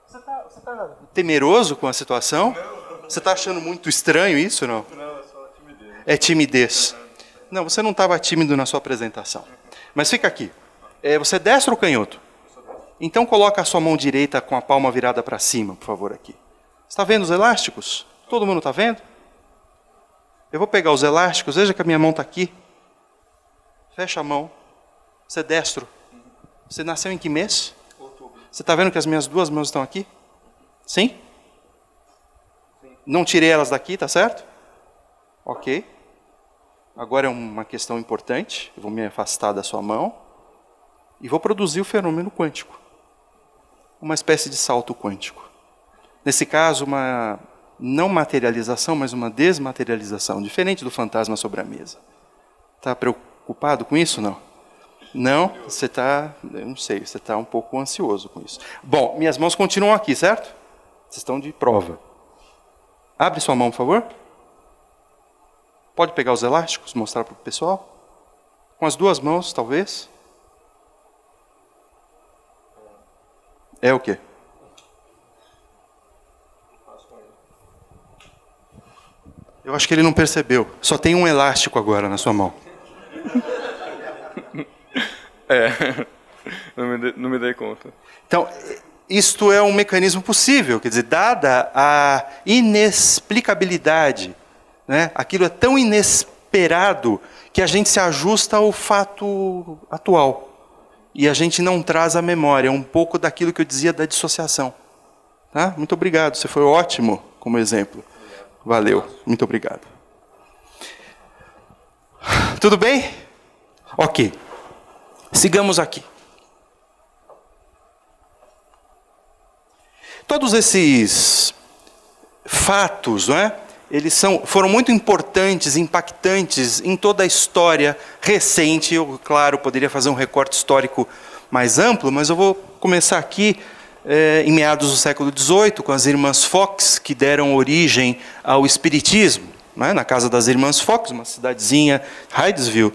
Você tá temeroso com a situação? Não. Você está achando muito estranho isso, não? Não, é só timidez. É timidez. Não, você não estava tímido na sua apresentação. Mas fica aqui. Você é destro ou canhoto? Então coloca a sua mão direita com a palma virada para cima, por favor, aqui. Você está vendo os elásticos? Todo mundo está vendo? Eu vou pegar os elásticos, veja que a minha mão está aqui. Fecha a mão. Você é destro. Você nasceu em que mês? Outubro. Você está vendo que as minhas duas mãos estão aqui? Sim? Sim. Não tirei elas daqui, tá certo? Ok. Agora é uma questão importante. Eu vou me afastar da sua mão. E vou produzir o fenômeno quântico. Uma espécie de salto quântico. Nesse caso, uma... não materialização, mas uma desmaterialização, diferente do fantasma sobre a mesa. Está preocupado com isso, não? Não? Você está, eu não sei, você está um pouco ansioso com isso. Bom, minhas mãos continuam aqui, certo? Vocês estão de prova. Abre sua mão, por favor. Pode pegar os elásticos, mostrar para o pessoal. Com as duas mãos, talvez. É o quê? Eu acho que ele não percebeu. Só tem um elástico agora na sua mão. Não me dei conta. Então, isto é um mecanismo possível. Quer dizer, dada a inexplicabilidade, né, aquilo é tão inesperado que a gente se ajusta ao fato atual. E a gente não traz à memória. É um pouco daquilo que eu dizia da dissociação. Tá? Muito obrigado. Você foi ótimo como exemplo. Valeu, muito obrigado. Tudo bem? Ok. Sigamos aqui. Todos esses fatos, não é? Eles foram muito importantes, impactantes em toda a história recente. Eu, claro, poderia fazer um recorte histórico mais amplo, mas eu vou começar aqui. Em meados do século XVIII, com as irmãs Fox, que deram origem ao espiritismo. Né? Na casa das irmãs Fox, uma cidadezinha, Hydesville,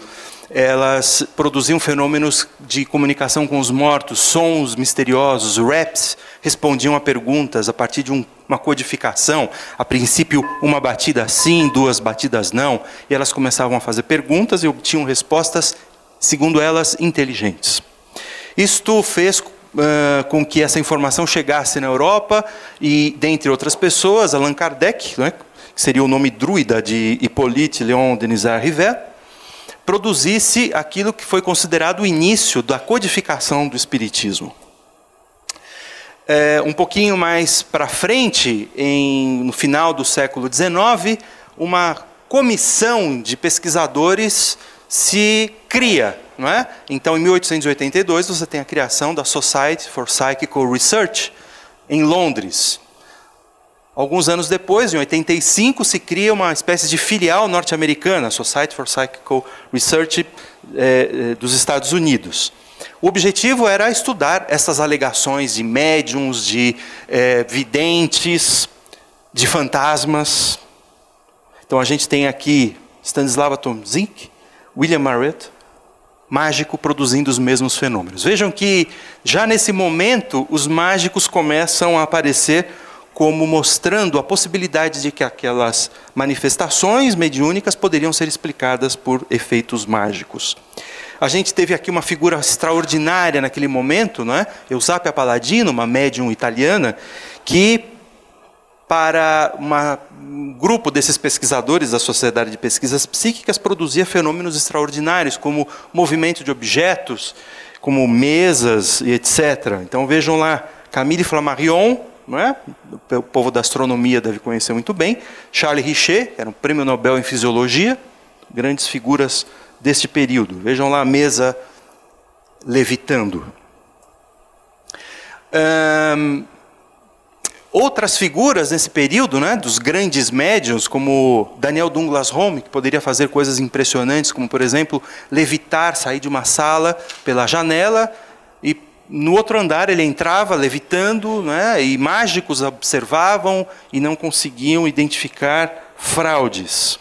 elas produziam fenômenos de comunicação com os mortos, sons misteriosos, raps, respondiam a perguntas a partir de uma codificação. A princípio, uma batida sim, duas batidas não. E elas começavam a fazer perguntas e obtinham respostas, segundo elas, inteligentes. Isto fez... com que essa informação chegasse na Europa e, dentre outras pessoas, Allan Kardec, né, que seria o nome druida de Hippolyte Léon Denisard Rivet, produzisse aquilo que foi considerado o início da codificação do espiritismo. Um pouquinho mais para frente, no final do século XIX, uma comissão de pesquisadores se cria. Não é? Então, em 1882, você tem a criação da Society for Psychical Research, em Londres. Alguns anos depois, em 85, se cria uma espécie de filial norte-americana, Society for Psychical Research dos Estados Unidos. O objetivo era estudar essas alegações de médiums, de videntes, de fantasmas. Então, a gente tem aqui Stanislawa Tomczyk, William Marriott, mágico produzindo os mesmos fenômenos. Vejam que já nesse momento os mágicos começam a aparecer como mostrando a possibilidade de que aquelas manifestações mediúnicas poderiam ser explicadas por efeitos mágicos. A gente teve aqui uma figura extraordinária naquele momento, não é? Eusapia Palladino, uma médium italiana, que para um grupo desses pesquisadores da Sociedade de Pesquisas Psíquicas produzia fenômenos extraordinários, como movimento de objetos, como mesas e etc. Então vejam lá, Camille Flammarion, não é? O povo da astronomia deve conhecer muito bem, Charles Richer, que era um prêmio Nobel em fisiologia, grandes figuras deste período. Vejam lá a mesa levitando. Outras figuras nesse período, né, dos grandes médiuns, como Daniel Dunglas Home, que poderia fazer coisas impressionantes, como, por exemplo, levitar, sair de uma sala pela janela, e no outro andar ele entrava levitando, né, e mágicos observavam e não conseguiam identificar fraudes.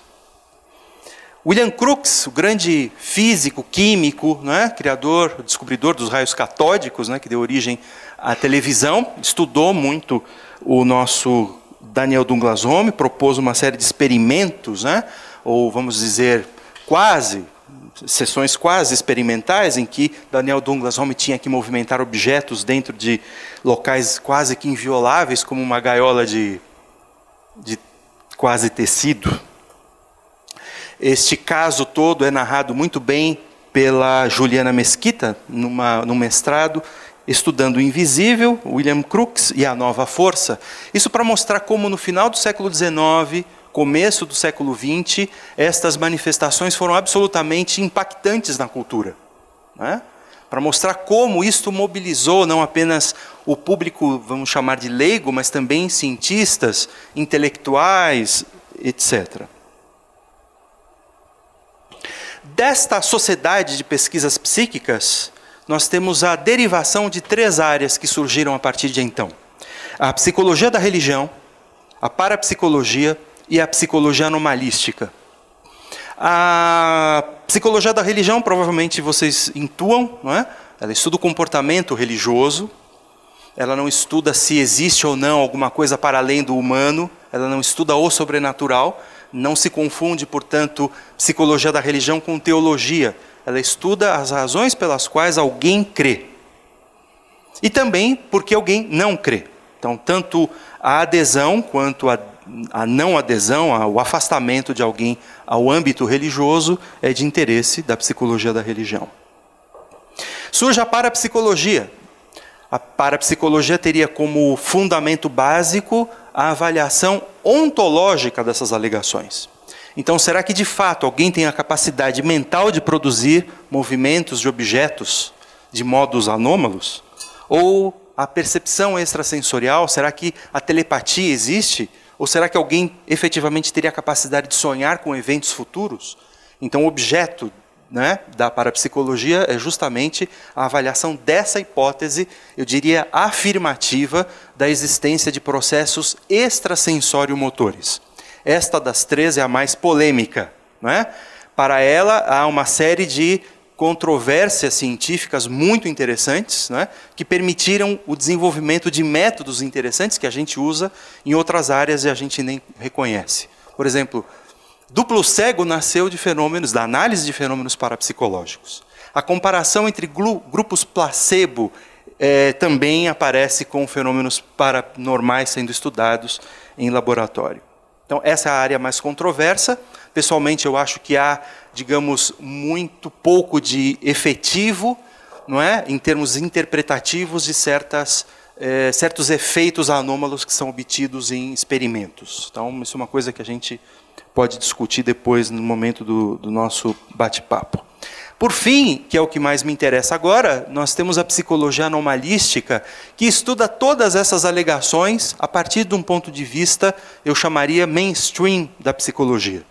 William Crookes, o grande físico, químico, né, criador, descobridor dos raios catódicos, né, que deu origem à televisão, estudou muito o nosso Daniel Dunglas Home, propôs uma série de experimentos, né, ou vamos dizer, quase, sessões quase experimentais, em que Daniel Dunglas Home tinha que movimentar objetos dentro de locais quase que invioláveis, como uma gaiola de quase tecido. Este caso todo é narrado muito bem pela Juliana Mesquita, num mestrado, estudando o invisível, William Crookes e a nova força. Isso para mostrar como no final do século XIX, começo do século XX, estas manifestações foram absolutamente impactantes na cultura, né? Para mostrar como isto mobilizou não apenas o público, vamos chamar de leigo, mas também cientistas, intelectuais, etc. Desta sociedade de pesquisas psíquicas, nós temos a derivação de três áreas que surgiram a partir de então. A psicologia da religião, a parapsicologia e a psicologia anomalística. A psicologia da religião, provavelmente vocês intuam, não é? Ela estuda o comportamento religioso, ela não estuda se existe ou não alguma coisa para além do humano, ela não estuda o sobrenatural, não se confunde, portanto, psicologia da religião com teologia. Ela estuda as razões pelas quais alguém crê. E também porque alguém não crê. Então, tanto a adesão quanto a não adesão, o afastamento de alguém ao âmbito religioso é de interesse da psicologia da religião. Surge a parapsicologia. A parapsicologia teria como fundamento básico a avaliação ontológica dessas alegações. Então, será que de fato alguém tem a capacidade mental de produzir movimentos de objetos de modos anômalos? Ou a percepção extrasensorial, será que a telepatia existe? Ou será que alguém efetivamente teria a capacidade de sonhar com eventos futuros? Então, o objeto, né, da parapsicologia é justamente a avaliação dessa hipótese, eu diria afirmativa, da existência de processos extrasensório-motores. Esta das três é a mais polêmica, né? Para ela, há uma série de controvérsias científicas muito interessantes, né? Que permitiram o desenvolvimento de métodos interessantes que a gente usa em outras áreas e a gente nem reconhece. Por exemplo, duplo cego nasceu de fenômenos, da análise de fenômenos parapsicológicos. A comparação entre grupos placebo também aparece com fenômenos paranormais sendo estudados em laboratório. Então, essa é a área mais controversa. Pessoalmente, eu acho que há, digamos, muito pouco de efetivo, não é? Em termos interpretativos de certos efeitos anômalos que são obtidos em experimentos. Então, isso é uma coisa que a gente pode discutir depois, no momento do nosso bate-papo. Por fim, que é o que mais me interessa agora, nós temos a psicologia anomalística, que estuda todas essas alegações a partir de um ponto de vista, eu chamaria mainstream da psicologia.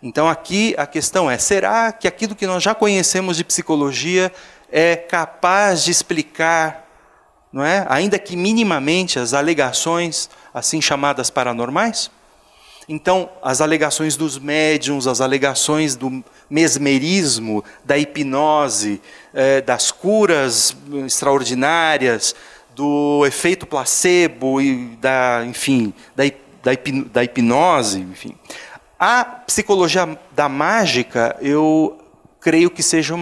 Então aqui a questão é, será que aquilo que nós já conhecemos de psicologia é capaz de explicar, não é, ainda que minimamente, as alegações assim chamadas paranormais? Então, as alegações dos médiums, as alegações do mesmerismo, da hipnose, das curas extraordinárias, do efeito placebo e da, enfim, da hipnose, enfim. A psicologia da mágica, eu creio que seja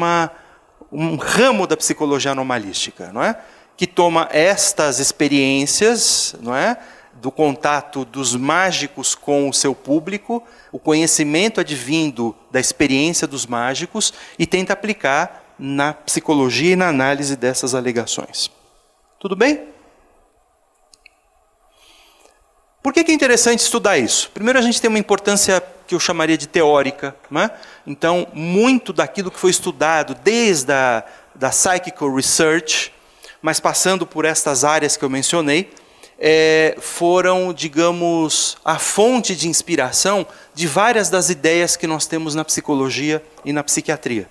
um ramo da psicologia anomalística, não é? Que toma estas experiências, não é, do contato dos mágicos com o seu público, o conhecimento advindo da experiência dos mágicos, e tenta aplicar na psicologia e na análise dessas alegações. Tudo bem? Por que é interessante estudar isso? Primeiro, a gente tem uma importância que eu chamaria de teórica, não é? Então, muito daquilo que foi estudado desde a da Psychical Research, mas passando por estas áreas que eu mencionei, foram, digamos, a fonte de inspiração de várias das ideias que nós temos na psicologia e na psiquiatria.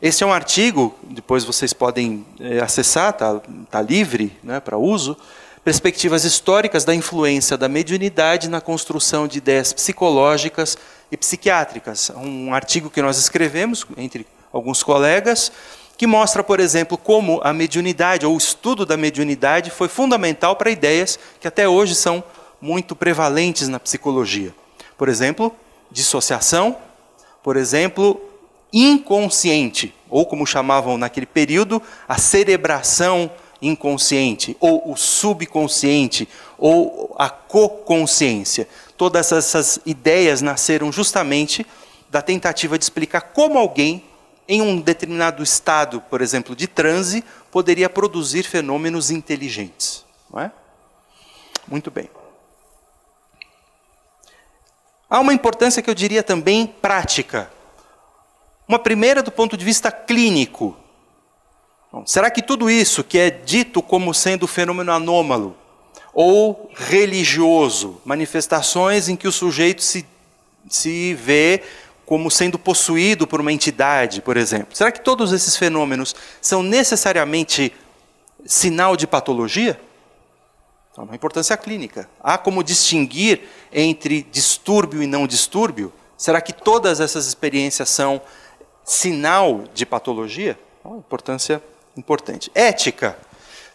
Este é um artigo, depois vocês podem acessar, tá livre, né, para uso, Perspectivas Históricas da Influência da Mediunidade na Construção de Ideias Psicológicas e Psiquiátricas. Um artigo que nós escrevemos, entre alguns colegas, que mostra, por exemplo, como a mediunidade, ou o estudo da mediunidade, foi fundamental para ideias que até hoje são muito prevalentes na psicologia. Por exemplo, dissociação, por exemplo, inconsciente, ou como chamavam naquele período, a cerebração inconsciente, ou o subconsciente, ou a co-consciência. Todas essas ideias nasceram justamente da tentativa de explicar como alguém, em um determinado estado, por exemplo, de transe, poderia produzir fenômenos inteligentes. Não é? Muito bem. Há uma importância que eu diria também prática. Uma primeira do ponto de vista clínico. Bom, será que tudo isso que é dito como sendo fenômeno anômalo ou religioso, manifestações em que o sujeito se vê como sendo possuído por uma entidade, por exemplo. Será que todos esses fenômenos são necessariamente sinal de patologia? É uma importância clínica. Há como distinguir entre distúrbio e não distúrbio? Será que todas essas experiências são sinal de patologia? É uma importância importante. Ética.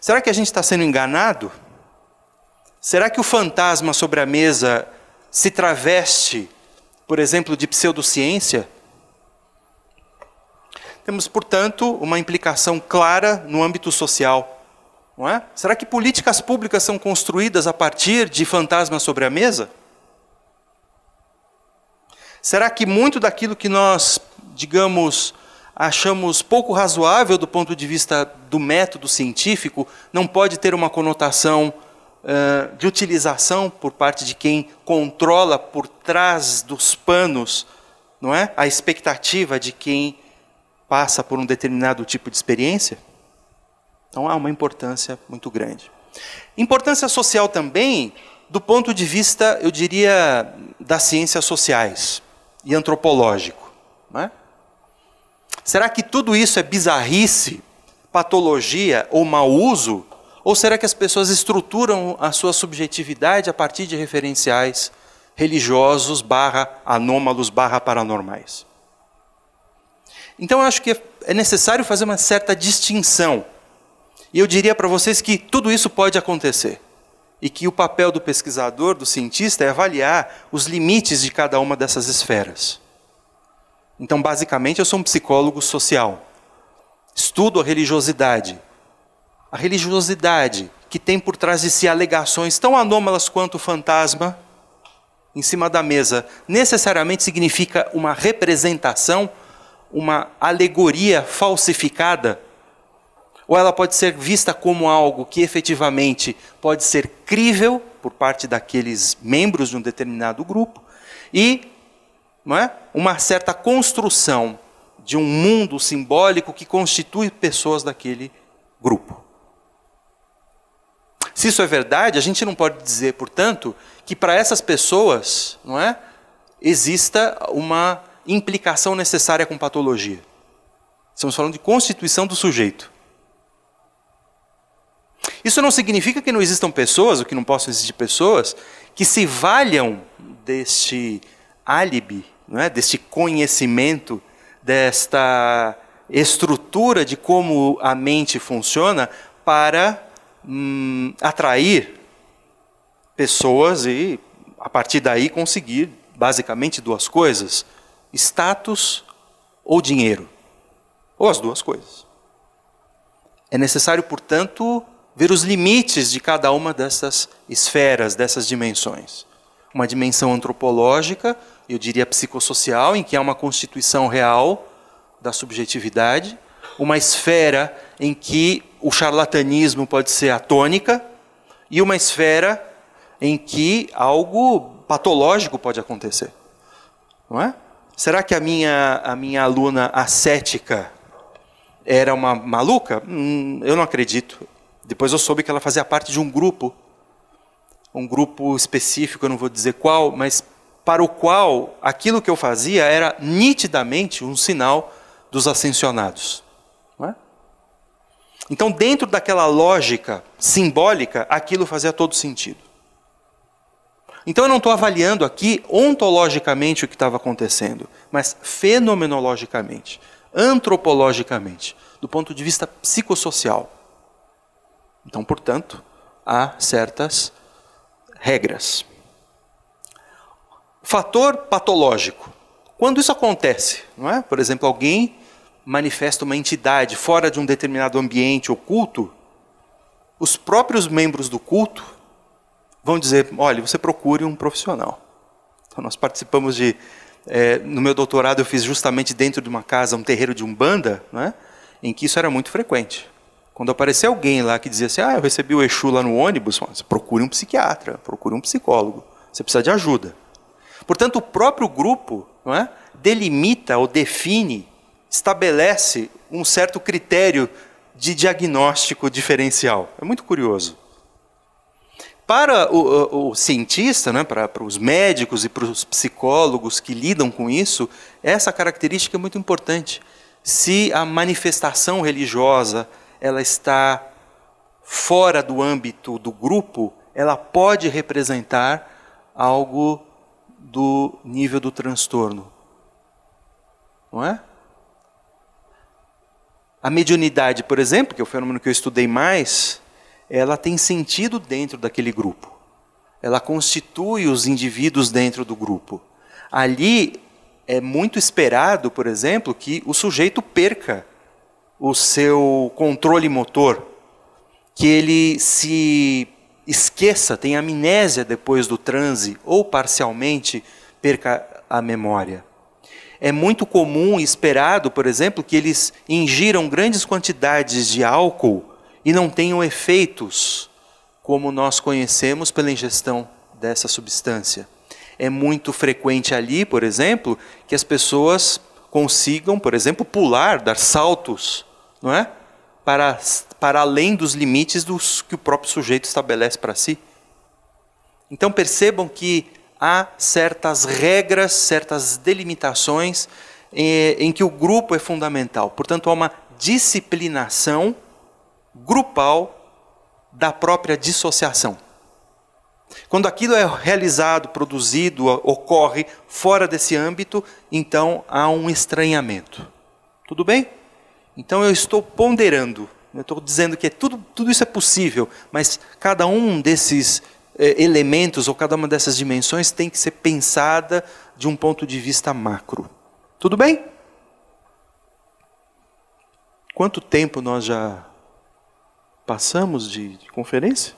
Será que a gente está sendo enganado? Será que o fantasma sobre a mesa se traveste, por exemplo, de pseudociência? Temos, portanto, uma implicação clara no âmbito social. Não é? Será que políticas públicas são construídas a partir de fantasmas sobre a mesa? Será que muito daquilo que nós, digamos, achamos pouco razoável do ponto de vista do método científico não pode ter uma conotação de utilização por parte de quem controla por trás dos panos, não é, a expectativa de quem passa por um determinado tipo de experiência? Então há uma importância muito grande. Importância social também do ponto de vista, eu diria, das ciências sociais e antropológico. Não é? Será que tudo isso é bizarrice, patologia ou mau uso? Ou será que as pessoas estruturam a sua subjetividade a partir de referenciais religiosos anômalos paranormais? Então, eu acho que é necessário fazer uma certa distinção. E eu diria para vocês que tudo isso pode acontecer. E que o papel do pesquisador, do cientista, é avaliar os limites de cada uma dessas esferas. Então, basicamente, eu sou um psicólogo social. Estudo a religiosidade. A religiosidade que tem por trás de si alegações tão anômalas quanto o fantasma em cima da mesa, necessariamente significa uma representação, uma alegoria falsificada? Ou ela pode ser vista como algo que efetivamente pode ser crível por parte daqueles membros de um determinado grupo e, não é, uma certa construção de um mundo simbólico que constitui pessoas daquele grupo? Se isso é verdade, a gente não pode dizer, portanto, que para essas pessoas, não é, exista uma implicação necessária com patologia. Estamos falando de constituição do sujeito. Isso não significa que não existam pessoas, ou que não possam existir pessoas, que se valham deste álibi, não é? Deste conhecimento, desta estrutura de como a mente funciona para atrair pessoas e, a partir daí, conseguir basicamente duas coisas: status ou dinheiro, ou as duas coisas. É necessário, portanto, ver os limites de cada uma dessas esferas, dessas dimensões. Uma dimensão antropológica, eu diria psicossocial, em que há uma constituição real da subjetividade. Uma esfera em que o charlatanismo pode ser a tônica. E uma esfera em que algo patológico pode acontecer. Não é? Será que a minha aluna ascética era uma maluca? Eu não acredito. Depois eu soube que ela fazia parte de um grupo específico, eu não vou dizer qual, mas para o qual aquilo que eu fazia era nitidamente um sinal dos ascensionados. Não é? Então, dentro daquela lógica simbólica, aquilo fazia todo sentido. Então, eu não estou avaliando aqui ontologicamente o que estava acontecendo, mas fenomenologicamente, antropologicamente, do ponto de vista psicossocial. Então, portanto, há certas regras. Fator patológico. Quando isso acontece, não é? Por exemplo, alguém manifesta uma entidade fora de um determinado ambiente oculto, os próprios membros do culto vão dizer: olha, você procure um profissional. Então, nós participamos de... no meu doutorado eu fiz justamente dentro de uma casa, um terreiro de Umbanda, não é? Em que isso era muito frequente. Quando aparecia alguém lá que dizia assim: ah, eu recebi o Exu lá no ônibus, você procure um psiquiatra, procure um psicólogo, você precisa de ajuda. Portanto, o próprio grupo, não é, delimita ou define, estabelece um certo critério de diagnóstico diferencial. É muito curioso. Para o cientista, né, para os médicos e para os psicólogos que lidam com isso, essa característica é muito importante. Se a manifestação religiosa ela está fora do âmbito do grupo, ela pode representar algo do nível do transtorno. Não é? A mediunidade, por exemplo, que é o fenômeno que eu estudei mais, ela tem sentido dentro daquele grupo. Ela constitui os indivíduos dentro do grupo. Ali é muito esperado, por exemplo, que o sujeito perca o seu controle motor, que ele se esqueça, tenha amnésia depois do transe, ou parcialmente perca a memória. É muito comum e esperado, por exemplo, que eles ingiram grandes quantidades de álcool e não tenham efeitos, como nós conhecemos pela ingestão dessa substância. É muito frequente ali, por exemplo, que as pessoas consigam, por exemplo, pular, dar saltos, não é? Para além dos limites que o próprio sujeito estabelece para si. Então percebam que há certas regras, certas delimitações em que o grupo é fundamental. Portanto, há uma disciplinação grupal da própria dissociação. Quando aquilo é realizado, produzido, ocorre fora desse âmbito, então há um estranhamento. Tudo bem? Então eu estou ponderando, eu estou dizendo que tudo isso é possível, mas cada um desses elementos ou cada uma dessas dimensões tem que ser pensada de um ponto de vista macro. Tudo bem? Quanto tempo nós já passamos de conferência?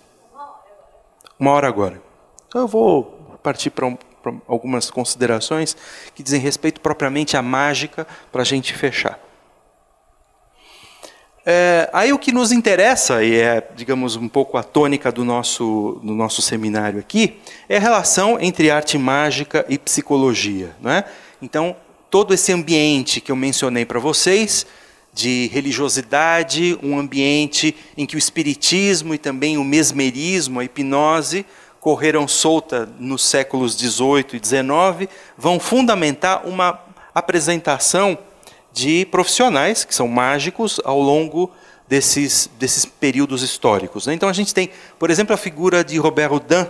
1 hora agora. Então eu vou partir para algumas considerações que dizem respeito propriamente à mágica, para a gente fechar. Aí o que nos interessa, e é, digamos, um pouco a tônica do nosso seminário aqui, é a relação entre arte mágica e psicologia, não é? Então, todo esse ambiente que eu mencionei para vocês, de religiosidade, um ambiente em que o espiritismo e também o mesmerismo, a hipnose, correram solta nos séculos XVIII e XIX, vão fundamentar uma apresentação de profissionais que são mágicos ao longo desses períodos históricos. Então a gente tem, por exemplo, a figura de Robert Houdin,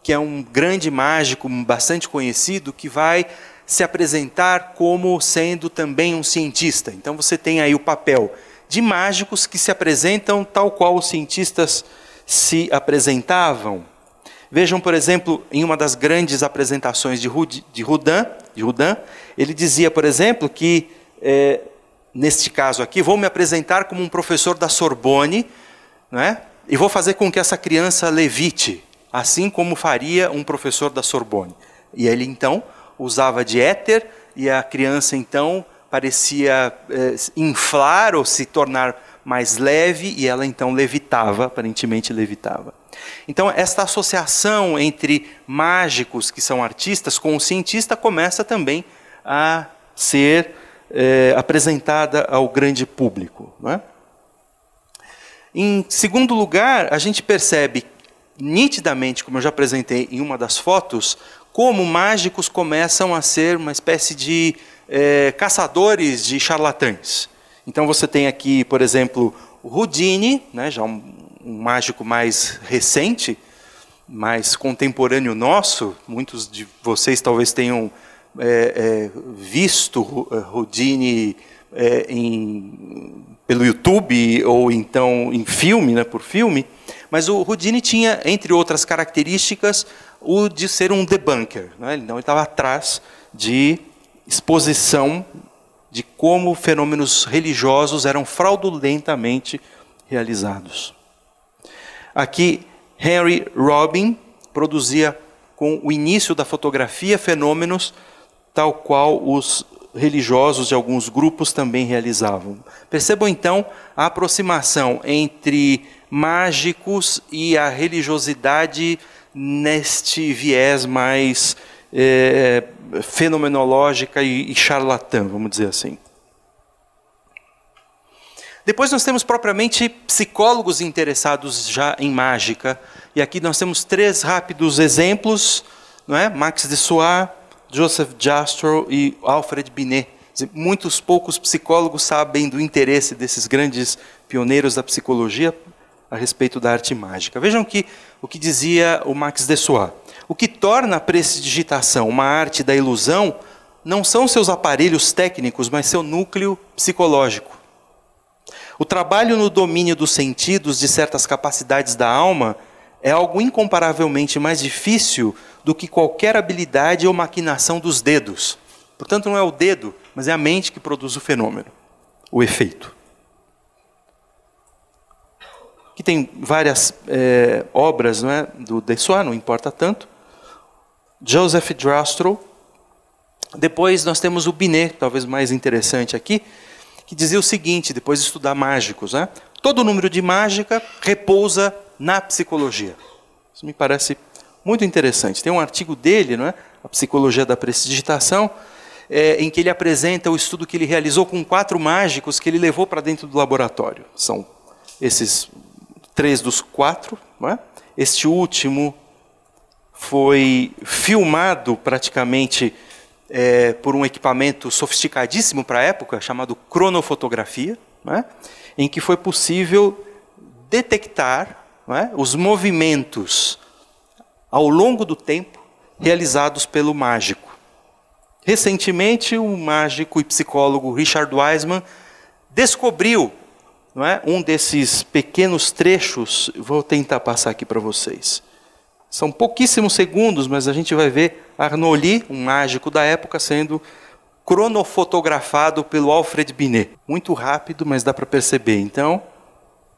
que é um grande mágico bastante conhecido, que vai se apresentar como sendo também um cientista. Então você tem aí o papel de mágicos que se apresentam tal qual os cientistas se apresentavam. Vejam, por exemplo, em uma das grandes apresentações de Houdin, ele dizia, por exemplo, que, neste caso aqui, vou me apresentar como um professor da Sorbonne, né, e vou fazer com que essa criança levite, assim como faria um professor da Sorbonne. E ele, então, usava de éter, e a criança, então, parecia inflar ou se tornar mais leve, e ela, então, levitava, aparentemente levitava. Então, esta associação entre mágicos, que são artistas, com o cientista, começa também a ser apresentada ao grande público, né? Em segundo lugar, a gente percebe nitidamente, como eu já apresentei em uma das fotos, como mágicos começam a ser uma espécie de caçadores de charlatães. Então, você tem aqui, por exemplo, o Houdini, né, já um mágico mais recente, mais contemporâneo nosso. Muitos de vocês talvez tenham visto Houdini pelo YouTube ou então em filme, né, por filme. Mas o Houdini tinha, entre outras características, o de ser um debunker, né? Então, ele estava atrás de exposição de como fenômenos religiosos eram fraudulentamente realizados. Aqui, Henry Robin produzia, com o início da fotografia, fenômenos tal qual os religiosos de alguns grupos também realizavam. Percebam, então, a aproximação entre mágicos e a religiosidade neste viés mais fenomenológica e charlatã, vamos dizer assim. Depois nós temos propriamente psicólogos interessados já em mágica. E aqui nós temos três rápidos exemplos, não é? Max Dessoir, Josef Gassner e Alfred Binet. Muitos poucos psicólogos sabem do interesse desses grandes pioneiros da psicologia a respeito da arte mágica. Vejam que, o que dizia o Max Dessoir. O que torna a prestidigitação uma arte da ilusão não são seus aparelhos técnicos, mas seu núcleo psicológico. O trabalho no domínio dos sentidos de certas capacidades da alma é algo incomparavelmente mais difícil do que qualquer habilidade ou maquinação dos dedos. Portanto, não é o dedo, mas é a mente que produz o fenômeno, o efeito. Aqui tem várias obras, não é, do Dessoir, não importa tanto. Joseph Gassner. Depois nós temos o Binet, talvez mais interessante aqui, que dizia o seguinte, depois de estudar mágicos, né? Todo número de mágica repousa na psicologia. Isso me parece muito interessante. Tem um artigo dele, não é, A Psicologia da Prestidigitação, em que ele apresenta o estudo que ele realizou com 4 mágicos que ele levou para dentro do laboratório. São esses 3 dos 4, não é? Este último foi filmado praticamente por um equipamento sofisticadíssimo para a época, chamado cronofotografia, não é? Em que foi possível detectar, não é, os movimentos ao longo do tempo realizados pelo mágico. Recentemente, o mágico e psicólogo Richard Wiseman descobriu, não é, um desses pequenos trechos. Vou tentar passar aqui para vocês. São pouquíssimos segundos, mas a gente vai ver Arnoldi, um mágico da época, sendo cronofotografado pelo Alfred Binet. Muito rápido, mas dá para perceber. Então,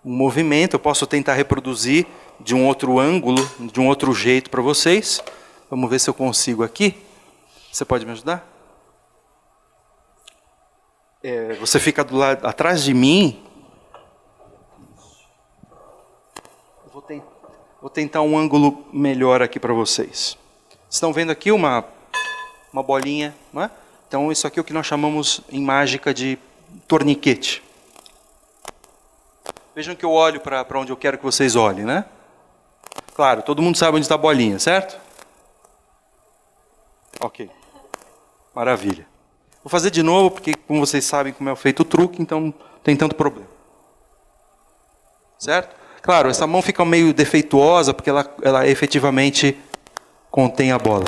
o movimento eu posso tentar reproduzir de um outro ângulo, de um outro jeito para vocês. Vamos ver se eu consigo aqui. Você pode me ajudar? Você fica do lado atrás de mim. Vou tentar um ângulo melhor aqui para vocês. Vocês estão vendo aqui uma bolinha, não é? Então, isso aqui é o que nós chamamos em mágica de torniquete. Vejam que eu olho para onde eu quero que vocês olhem, né? Claro, todo mundo sabe onde está a bolinha, certo? Ok. Maravilha. Vou fazer de novo, porque como vocês sabem como é feito o truque, então não tem tanto problema. Certo? Claro, essa mão fica meio defeituosa, porque ela efetivamente contém a bola.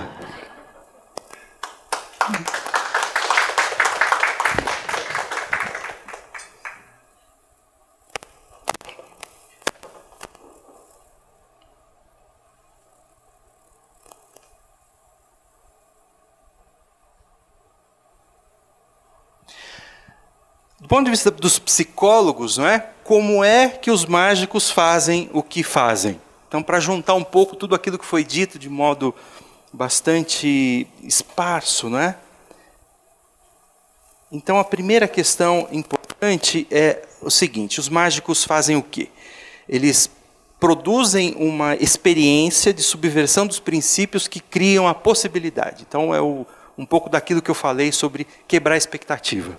ponto de vista dos psicólogos, não é? Como é que os mágicos fazem o que fazem? Então, para juntar um pouco tudo aquilo que foi dito de modo bastante esparso, não é? Então, a primeira questão importante é o seguinte: os mágicos fazem o quê? Eles produzem uma experiência de subversão dos princípios que criam a possibilidade. Então, é um pouco daquilo que eu falei sobre quebrar a expectativa.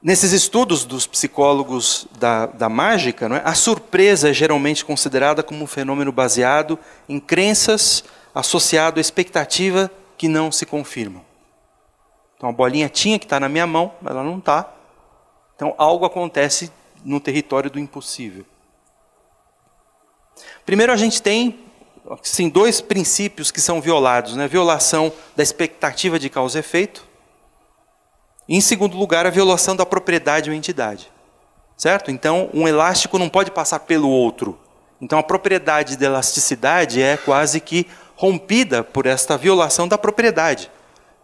Nesses estudos dos psicólogos da mágica, não é? A surpresa é geralmente considerada como um fenômeno baseado em crenças associado à expectativa que não se confirmam. Então a bolinha tinha que estar na minha mão, mas ela não está. Então algo acontece no território do impossível. Primeiro a gente tem assim, dois princípios que são violados, né? Violação da expectativa de causa e efeito. Em segundo lugar, a violação da propriedade ou entidade. Certo? Então, um elástico não pode passar pelo outro. Então, a propriedade da elasticidade é quase que rompida por esta violação da propriedade.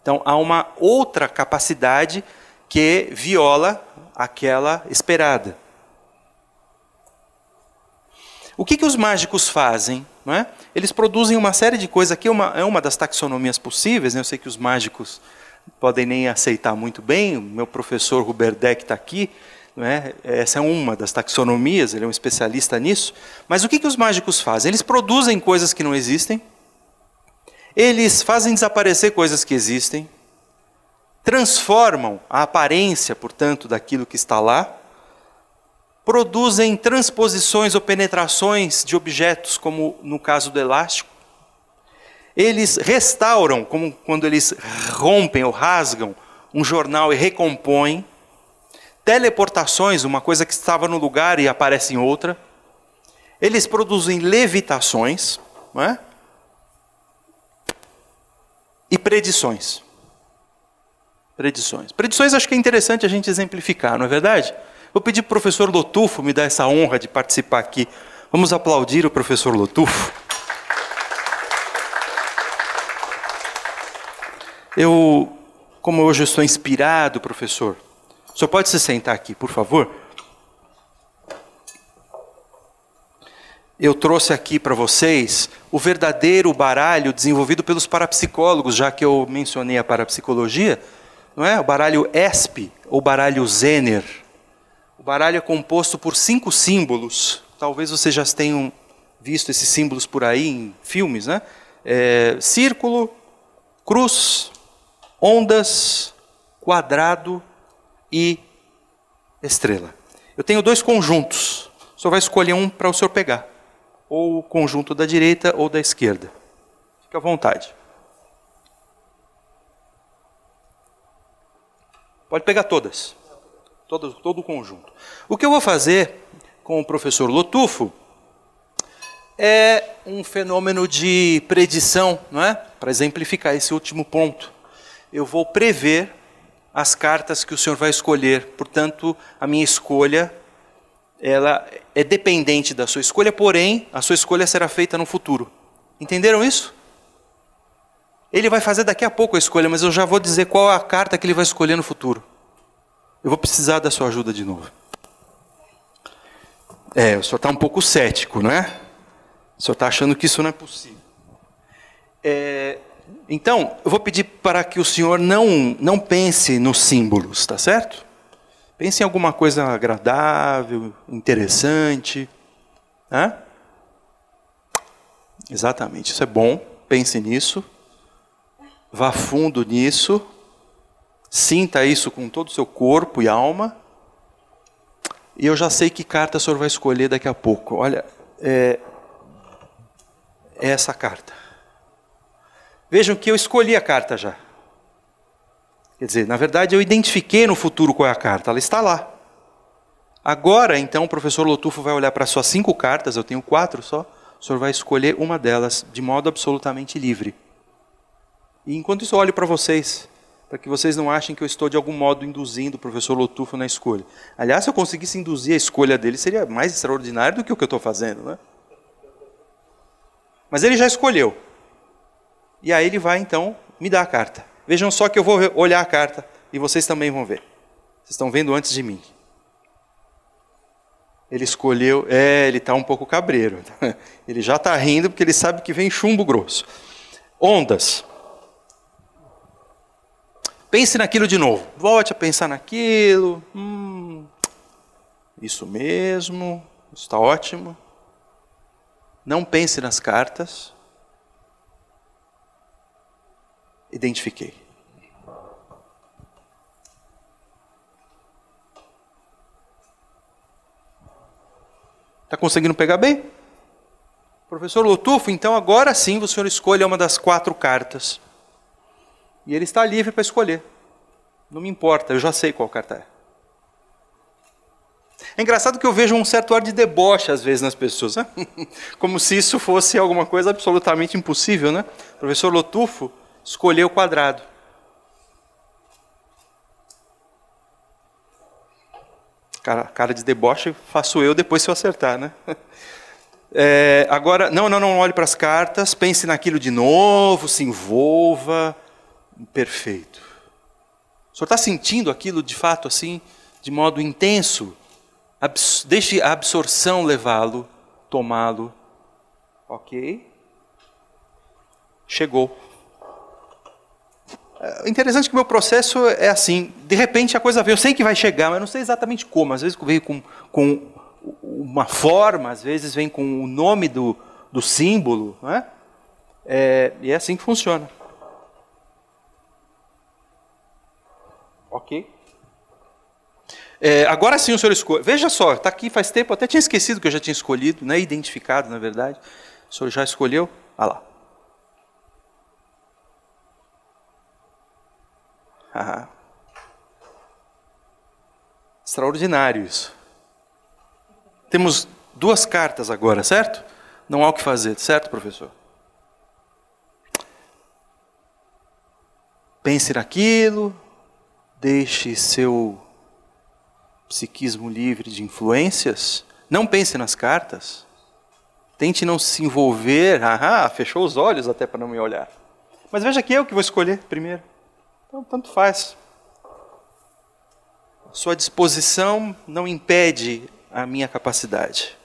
Então, há uma outra capacidade que viola aquela esperada. O que os mágicos fazem? Não é? Eles produzem uma série de coisas. Aqui é uma das taxonomias possíveis, né? Eu sei que os mágicos podem nem aceitar muito bem, o meu professor Robert Houdin está aqui, não é? Essa é uma das taxonomias, ele é um especialista nisso. Mas o que os mágicos fazem? Eles produzem coisas que não existem, eles fazem desaparecer coisas que existem, transformam a aparência, portanto, daquilo que está lá, produzem transposições ou penetrações de objetos, como no caso do elástico. Eles restauram, como quando eles rompem ou rasgam um jornal e recompõem. Teleportações, uma coisa que estava no lugar e aparece em outra. Eles produzem levitações, não é? E predições. Predições acho que é interessante a gente exemplificar, não é verdade? Vou pedir para o professor Lotufo me dar essa honra de participar aqui. Vamos aplaudir o professor Lotufo. Como hoje eu estou inspirado, professor, o senhor pode se sentar aqui, por favor? Eu trouxe aqui para vocês o verdadeiro baralho desenvolvido pelos parapsicólogos, já que eu mencionei a parapsicologia, não é? O baralho USP, ou baralho Zener. O baralho é composto por 5 símbolos. Talvez vocês já tenham visto esses símbolos por aí em filmes, né? Círculo, cruz, ondas, quadrado e estrela. Eu tenho 2 conjuntos. O senhor vai escolher um para o senhor pegar. Ou o conjunto da direita ou da esquerda. Fique à vontade. Pode pegar todas. Todo o conjunto. O que eu vou fazer com o professor Lotufo é um fenômeno de predição, não é? Para exemplificar esse último ponto. Eu vou prever as cartas que o senhor vai escolher. Portanto, a minha escolha ela é dependente da sua escolha, porém, a sua escolha será feita no futuro. Entenderam isso? Ele vai fazer daqui a pouco a escolha, mas eu já vou dizer qual é a carta que ele vai escolher no futuro. Eu vou precisar da sua ajuda de novo. O senhor está um pouco cético, não é? O senhor está achando que isso não é possível. Então, eu vou pedir para que o senhor não pense nos símbolos, tá certo? Pense em alguma coisa agradável, interessante. Né? Exatamente, isso é bom. Pense nisso. Vá fundo nisso. Sinta isso com todo o seu corpo e alma. E eu já sei que carta o senhor vai escolher daqui a pouco. Olha, é essa carta. Vejam que eu escolhi a carta já. Quer dizer, na verdade, eu identifiquei no futuro qual é a carta. Ela está lá. Agora, então, o professor Lotufo vai olhar para suas 5 cartas. Eu tenho 4 só. O senhor vai escolher uma delas de modo absolutamente livre. E enquanto isso, eu olho para vocês. Para que vocês não achem que eu estou, de algum modo, induzindo o professor Lotufo na escolha. Aliás, se eu conseguisse induzir a escolha dele, seria mais extraordinário do que o que eu estou fazendo, né? Mas ele já escolheu. E aí ele vai, então, me dar a carta. Vejam só que eu vou olhar a carta e vocês também vão ver. Vocês estão vendo antes de mim. Ele escolheu... É, ele está um pouco cabreiro. Ele já está rindo porque ele sabe que vem chumbo grosso. Ondas. Pense naquilo de novo. Volte a pensar naquilo. Isso mesmo. Isso está ótimo. Não pense nas cartas. Identifiquei. Está conseguindo pegar bem? Professor Lotufo, então agora sim o senhor escolha uma das 4 cartas. E ele está livre para escolher. Não me importa, eu já sei qual carta é. É engraçado que eu vejo um certo ar de deboche às vezes nas pessoas, né? Como se isso fosse alguma coisa absolutamente impossível, né? O professor Lotufo escolheu o quadrado. Cara de deboche faço eu depois se eu acertar, né? É, agora, não olhe para as cartas, pense naquilo de novo, se envolva. Perfeito. O senhor está sentindo aquilo de fato assim, de modo intenso? Deixe a absorção levá-lo, tomá-lo. Ok. Chegou. É interessante que o meu processo é assim, de repente a coisa veio, eu sei que vai chegar, mas eu não sei exatamente como. Às vezes veio com uma forma, às vezes vem com o nome do símbolo, não é? E é assim que funciona. Ok. Agora sim o senhor escolhe. Veja só, está aqui faz tempo, eu até tinha esquecido que eu já tinha escolhido, né? Identificado, na verdade. O senhor já escolheu? Ah lá. Ah. Extraordinário isso. Temos 2 cartas agora, certo? Não há o que fazer, certo, professor? Pense naquilo, deixe seu psiquismo livre de influências, não pense nas cartas, tente não se envolver, fechou os olhos até para não me olhar. Mas veja que eu que vou escolher primeiro. Então, tanto faz. Sua disposição não impede a minha capacidade.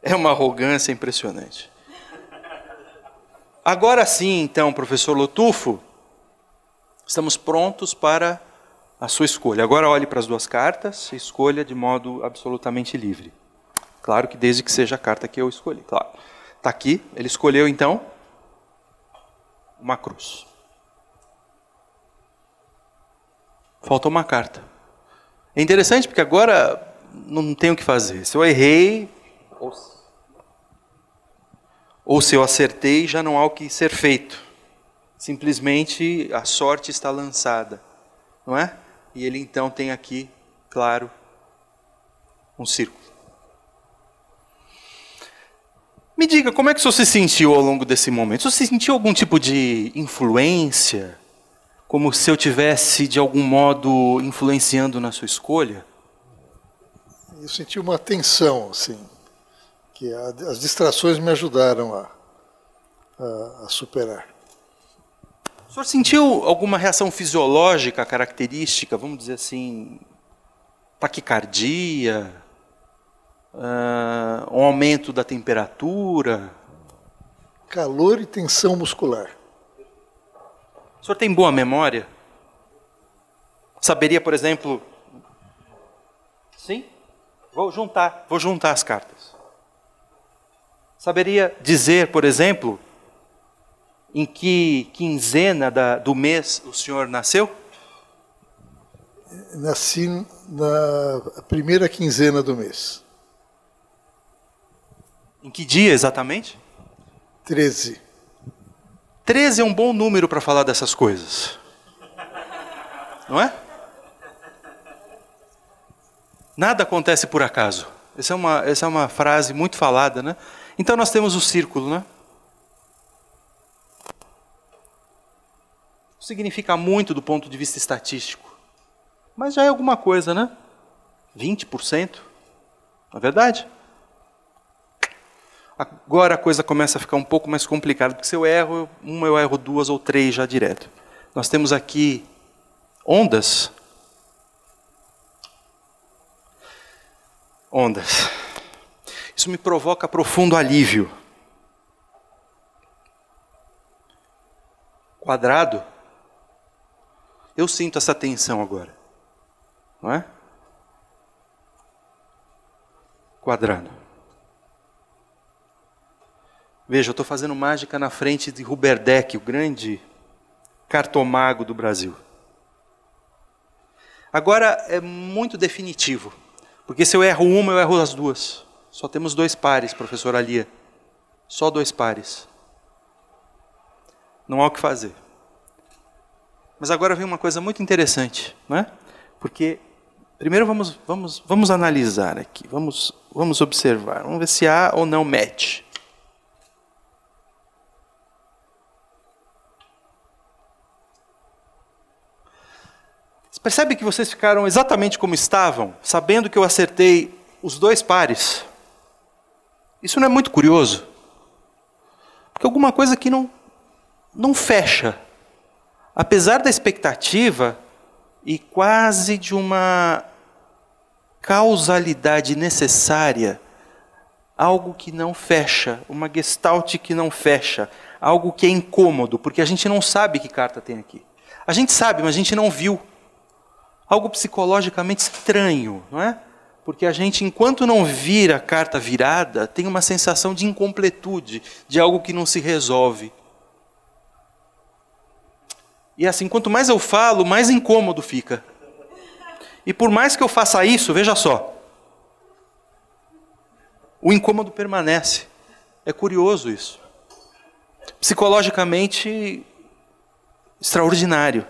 É uma arrogância impressionante. Agora sim, então, professor Lotufo, estamos prontos para a sua escolha. Agora olhe para as 2 cartas e escolha de modo absolutamente livre. Claro que desde que seja a carta que eu escolhi. Claro. Está aqui, ele escolheu então uma cruz. Falta uma carta. É interessante porque agora não tenho o que fazer. Se eu errei ou se eu acertei, já não há o que ser feito. Simplesmente a sorte está lançada, não é? E ele então tem aqui, claro, um círculo. Me diga, como é que o senhor se sentiu ao longo desse momento? O senhor sentiu algum tipo de influência? Como se eu tivesse, de algum modo, influenciando na sua escolha? Eu senti uma tensão, assim, que as distrações me ajudaram a superar. O senhor sentiu alguma reação fisiológica característica, vamos dizer assim, taquicardia? Um aumento da temperatura? Calor e tensão muscular. O senhor tem boa memória? Saberia, por exemplo... Sim? Vou juntar as cartas. Saberia dizer, por exemplo, em que quinzena do mês o senhor nasceu? Nasci na primeira quinzena do mês. Em que dia exatamente? 13. 13 é um bom número para falar dessas coisas. Não é? Nada acontece por acaso. Essa é uma frase muito falada, né? Então nós temos o círculo, né? Isso significa muito do ponto de vista estatístico. Mas já é alguma coisa, né? 20%. Não é verdade? Agora a coisa começa a ficar um pouco mais complicada, porque se eu erro, eu erro 2 ou 3 já direto. Nós temos aqui ondas. Ondas. Isso me provoca profundo alívio. Quadrado. Eu sinto essa tensão agora. Não é? Quadrado. Veja, eu estou fazendo mágica na frente de Huberdeck, o grande cartomago do Brasil. Agora é muito definitivo, porque se eu erro uma, eu erro as duas. Só temos dois pares, professora Lia. Só dois pares. Não há o que fazer. Mas agora vem uma coisa muito interessante, né? Porque primeiro vamos analisar aqui, vamos observar, vamos ver se há ou não match. Percebe que vocês ficaram exatamente como estavam, sabendo que eu acertei os dois pares? Isso não é muito curioso? Porque alguma coisa que não fecha. Apesar da expectativa e quase de uma causalidade necessária, algo que não fecha, uma gestalt que não fecha, algo que é incômodo, porque a gente não sabe que carta tem aqui. A gente sabe, mas a gente não viu. Algo psicologicamente estranho, não é? Porque a gente, enquanto não vira a carta virada, tem uma sensação de incompletude, de algo que não se resolve. E assim, quanto mais eu falo, mais incômodo fica. E por mais que eu faça isso, veja só, o incômodo permanece. É curioso isso. Psicologicamente extraordinário.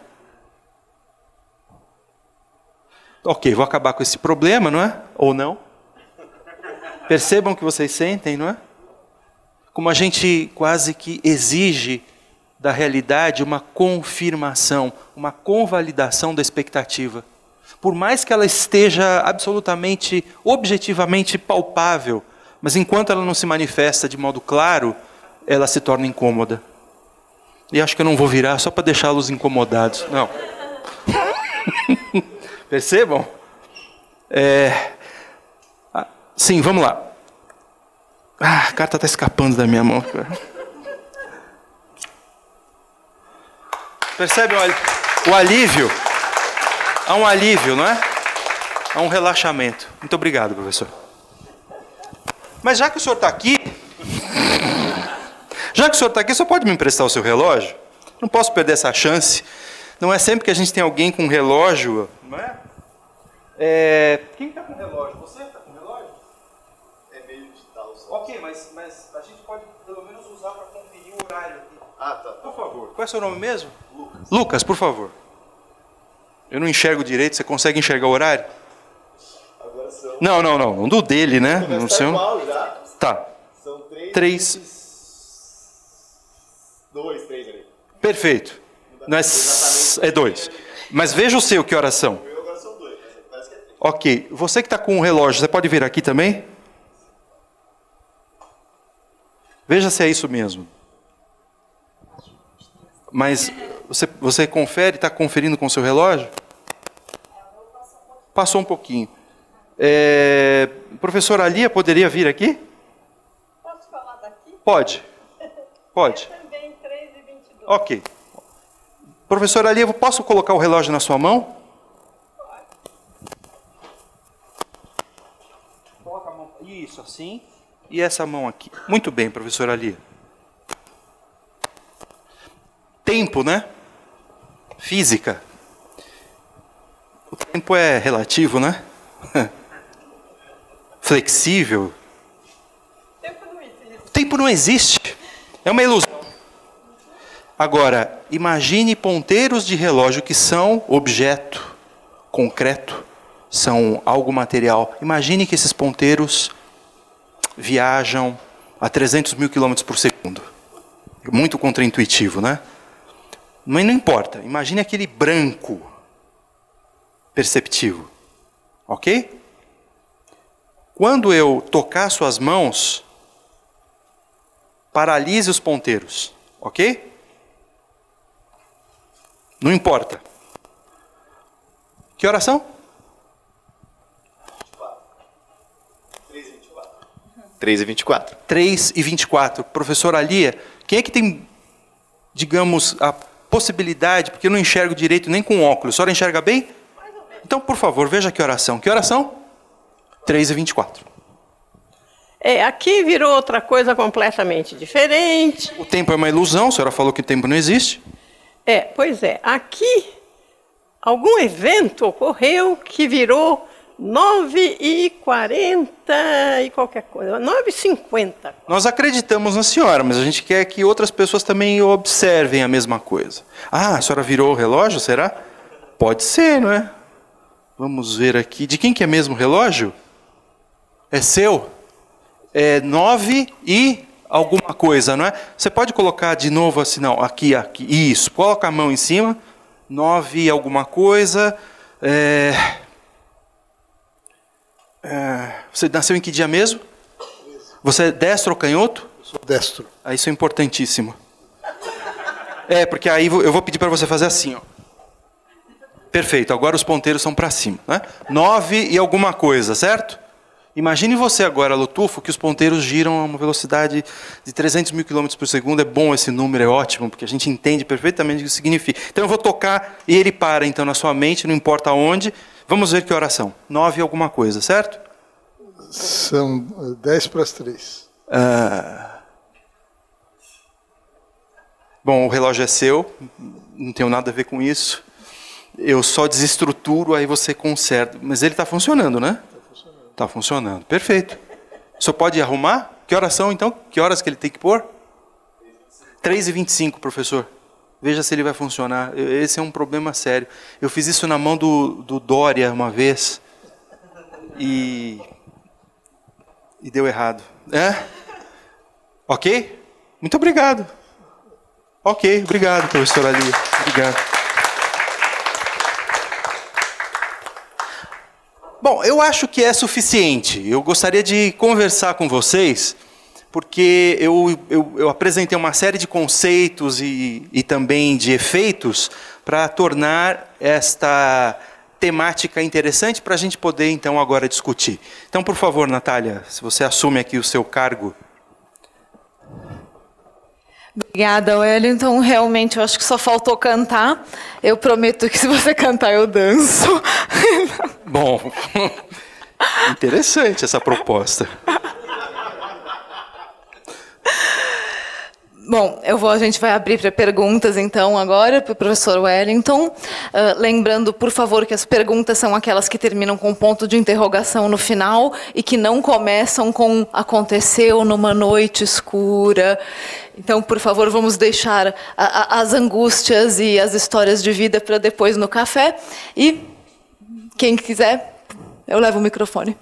Ok, vou acabar com esse problema, não é? Ou não? Percebam que vocês sentem, não é? Como a gente quase que exige da realidade uma confirmação, uma convalidação da expectativa. Por mais que ela esteja absolutamente, objetivamente palpável, mas enquanto ela não se manifesta de modo claro, ela se torna incômoda. E acho que eu não vou virar só para deixá-los incomodados. Não. Percebam? Sim, vamos lá. A carta está escapando da minha mão. Percebem o alívio? Há um alívio, não é? Há um relaxamento. Muito obrigado, professor. Mas já que o senhor está aqui... Já que o senhor está aqui, o senhor pode me emprestar o seu relógio? Não posso perder essa chance. Não é sempre que a gente tem alguém com um relógio... Não é? Quem está com relógio? Você está com relógio? É meio digital. Ok, mas a gente pode pelo menos usar para conferir o horário aqui. Ah, tá. Por favor. Qual é o seu nome mesmo? Lucas. Lucas, por favor. Eu não enxergo direito. Você consegue enxergar o horário? Agora são... Não. Do dele, né? Não sei. Tá. São três ali. Perfeito. Nós é dois. Mas veja o seu, que horas são? Eu agora são dois, parece que é três. Ok. Você que está com o relógio, você pode vir aqui também? Veja se é isso mesmo. Mas você confere, está conferindo com o seu relógio? Passou um pouquinho. Professora Lia, poderia vir aqui? Posso falar daqui? Pode. Eu também, 3h22. Ok. Professora Lia, posso colocar o relógio na sua mão? Coloca a mão. Isso, assim. E essa mão aqui. Muito bem, professora Lia. Tempo, né? Física. O tempo é relativo, né? Flexível. O tempo não existe. É uma ilusão. Agora, imagine ponteiros de relógio que são objeto concreto, são algo material. Imagine que esses ponteiros viajam a 300.000 km/s. Muito contraintuitivo, né? Mas não importa. Imagine aquele branco perceptivo. Ok? Quando eu tocar suas mãos, paralise os ponteiros. Ok? Não importa. Que horas são? 3h24. 3h24. Professora Lia, quem é que tem, digamos, a possibilidade, porque eu não enxergo direito nem com óculos, a senhora enxerga bem? Então, por favor, veja que horas são. Que horas são? 3h24. É, aqui virou outra coisa completamente diferente. O tempo é uma ilusão, a senhora falou que o tempo não existe. É, pois é. Aqui, algum evento ocorreu que virou 9h40 e qualquer coisa, 9h50. Nós acreditamos na senhora, mas a gente quer que outras pessoas também observem a mesma coisa. Ah, a senhora virou o relógio, será? Pode ser, não é? Vamos ver aqui. De quem que é mesmo o relógio? É seu? É 9 e alguma coisa, não é? Você pode colocar de novo assim, não, aqui. Isso, coloca a mão em cima. 9 e alguma coisa. Você nasceu em que dia mesmo? Você é destro ou canhoto? Eu sou destro. Ah, isso é importantíssimo. É, porque aí eu vou pedir para você fazer assim, ó. Perfeito, agora os ponteiros são para cima, né? 9 e alguma coisa, certo? Imagine você agora, Lotufo, que os ponteiros giram a uma velocidade de 300.000 km/s. É bom esse número, é ótimo, porque a gente entende perfeitamente o que isso significa. Então eu vou tocar e ele para, então, na sua mente, não importa onde. Vamos ver que horas são. 9 e alguma coisa, certo? São 10 para as 3. Bom, o relógio é seu, não tenho nada a ver com isso. Eu só desestruturo, aí você conserta. Mas ele está funcionando, né? Está funcionando. Perfeito. Só pode arrumar? Que horas são, então? Que horas que ele tem que pôr? 3h25, professor. Veja se ele vai funcionar. Esse é um problema sério. Eu fiz isso na mão do Dória uma vez e deu errado. É? Ok? Muito obrigado. Ok, obrigado, professora Lia. Obrigado. Bom, eu acho que é suficiente. Eu gostaria de conversar com vocês, porque eu apresentei uma série de conceitos e também de efeitos para tornar esta temática interessante para a gente poder, então, agora discutir. Então, por favor, Natália, se você assume aqui o seu cargo. Obrigada, Wellington. Realmente, eu acho que só faltou cantar. Eu prometo que se você cantar, eu danço. Bom, interessante essa proposta. Bom, a gente vai abrir para perguntas, então, agora, para o professor Wellington. Lembrando, por favor, que as perguntas são aquelas que terminam com ponto de interrogação no final e que não começam com aconteceu numa noite escura. Então, por favor, vamos deixar as angústias e as histórias de vida para depois no café. E quem quiser, eu levo o microfone.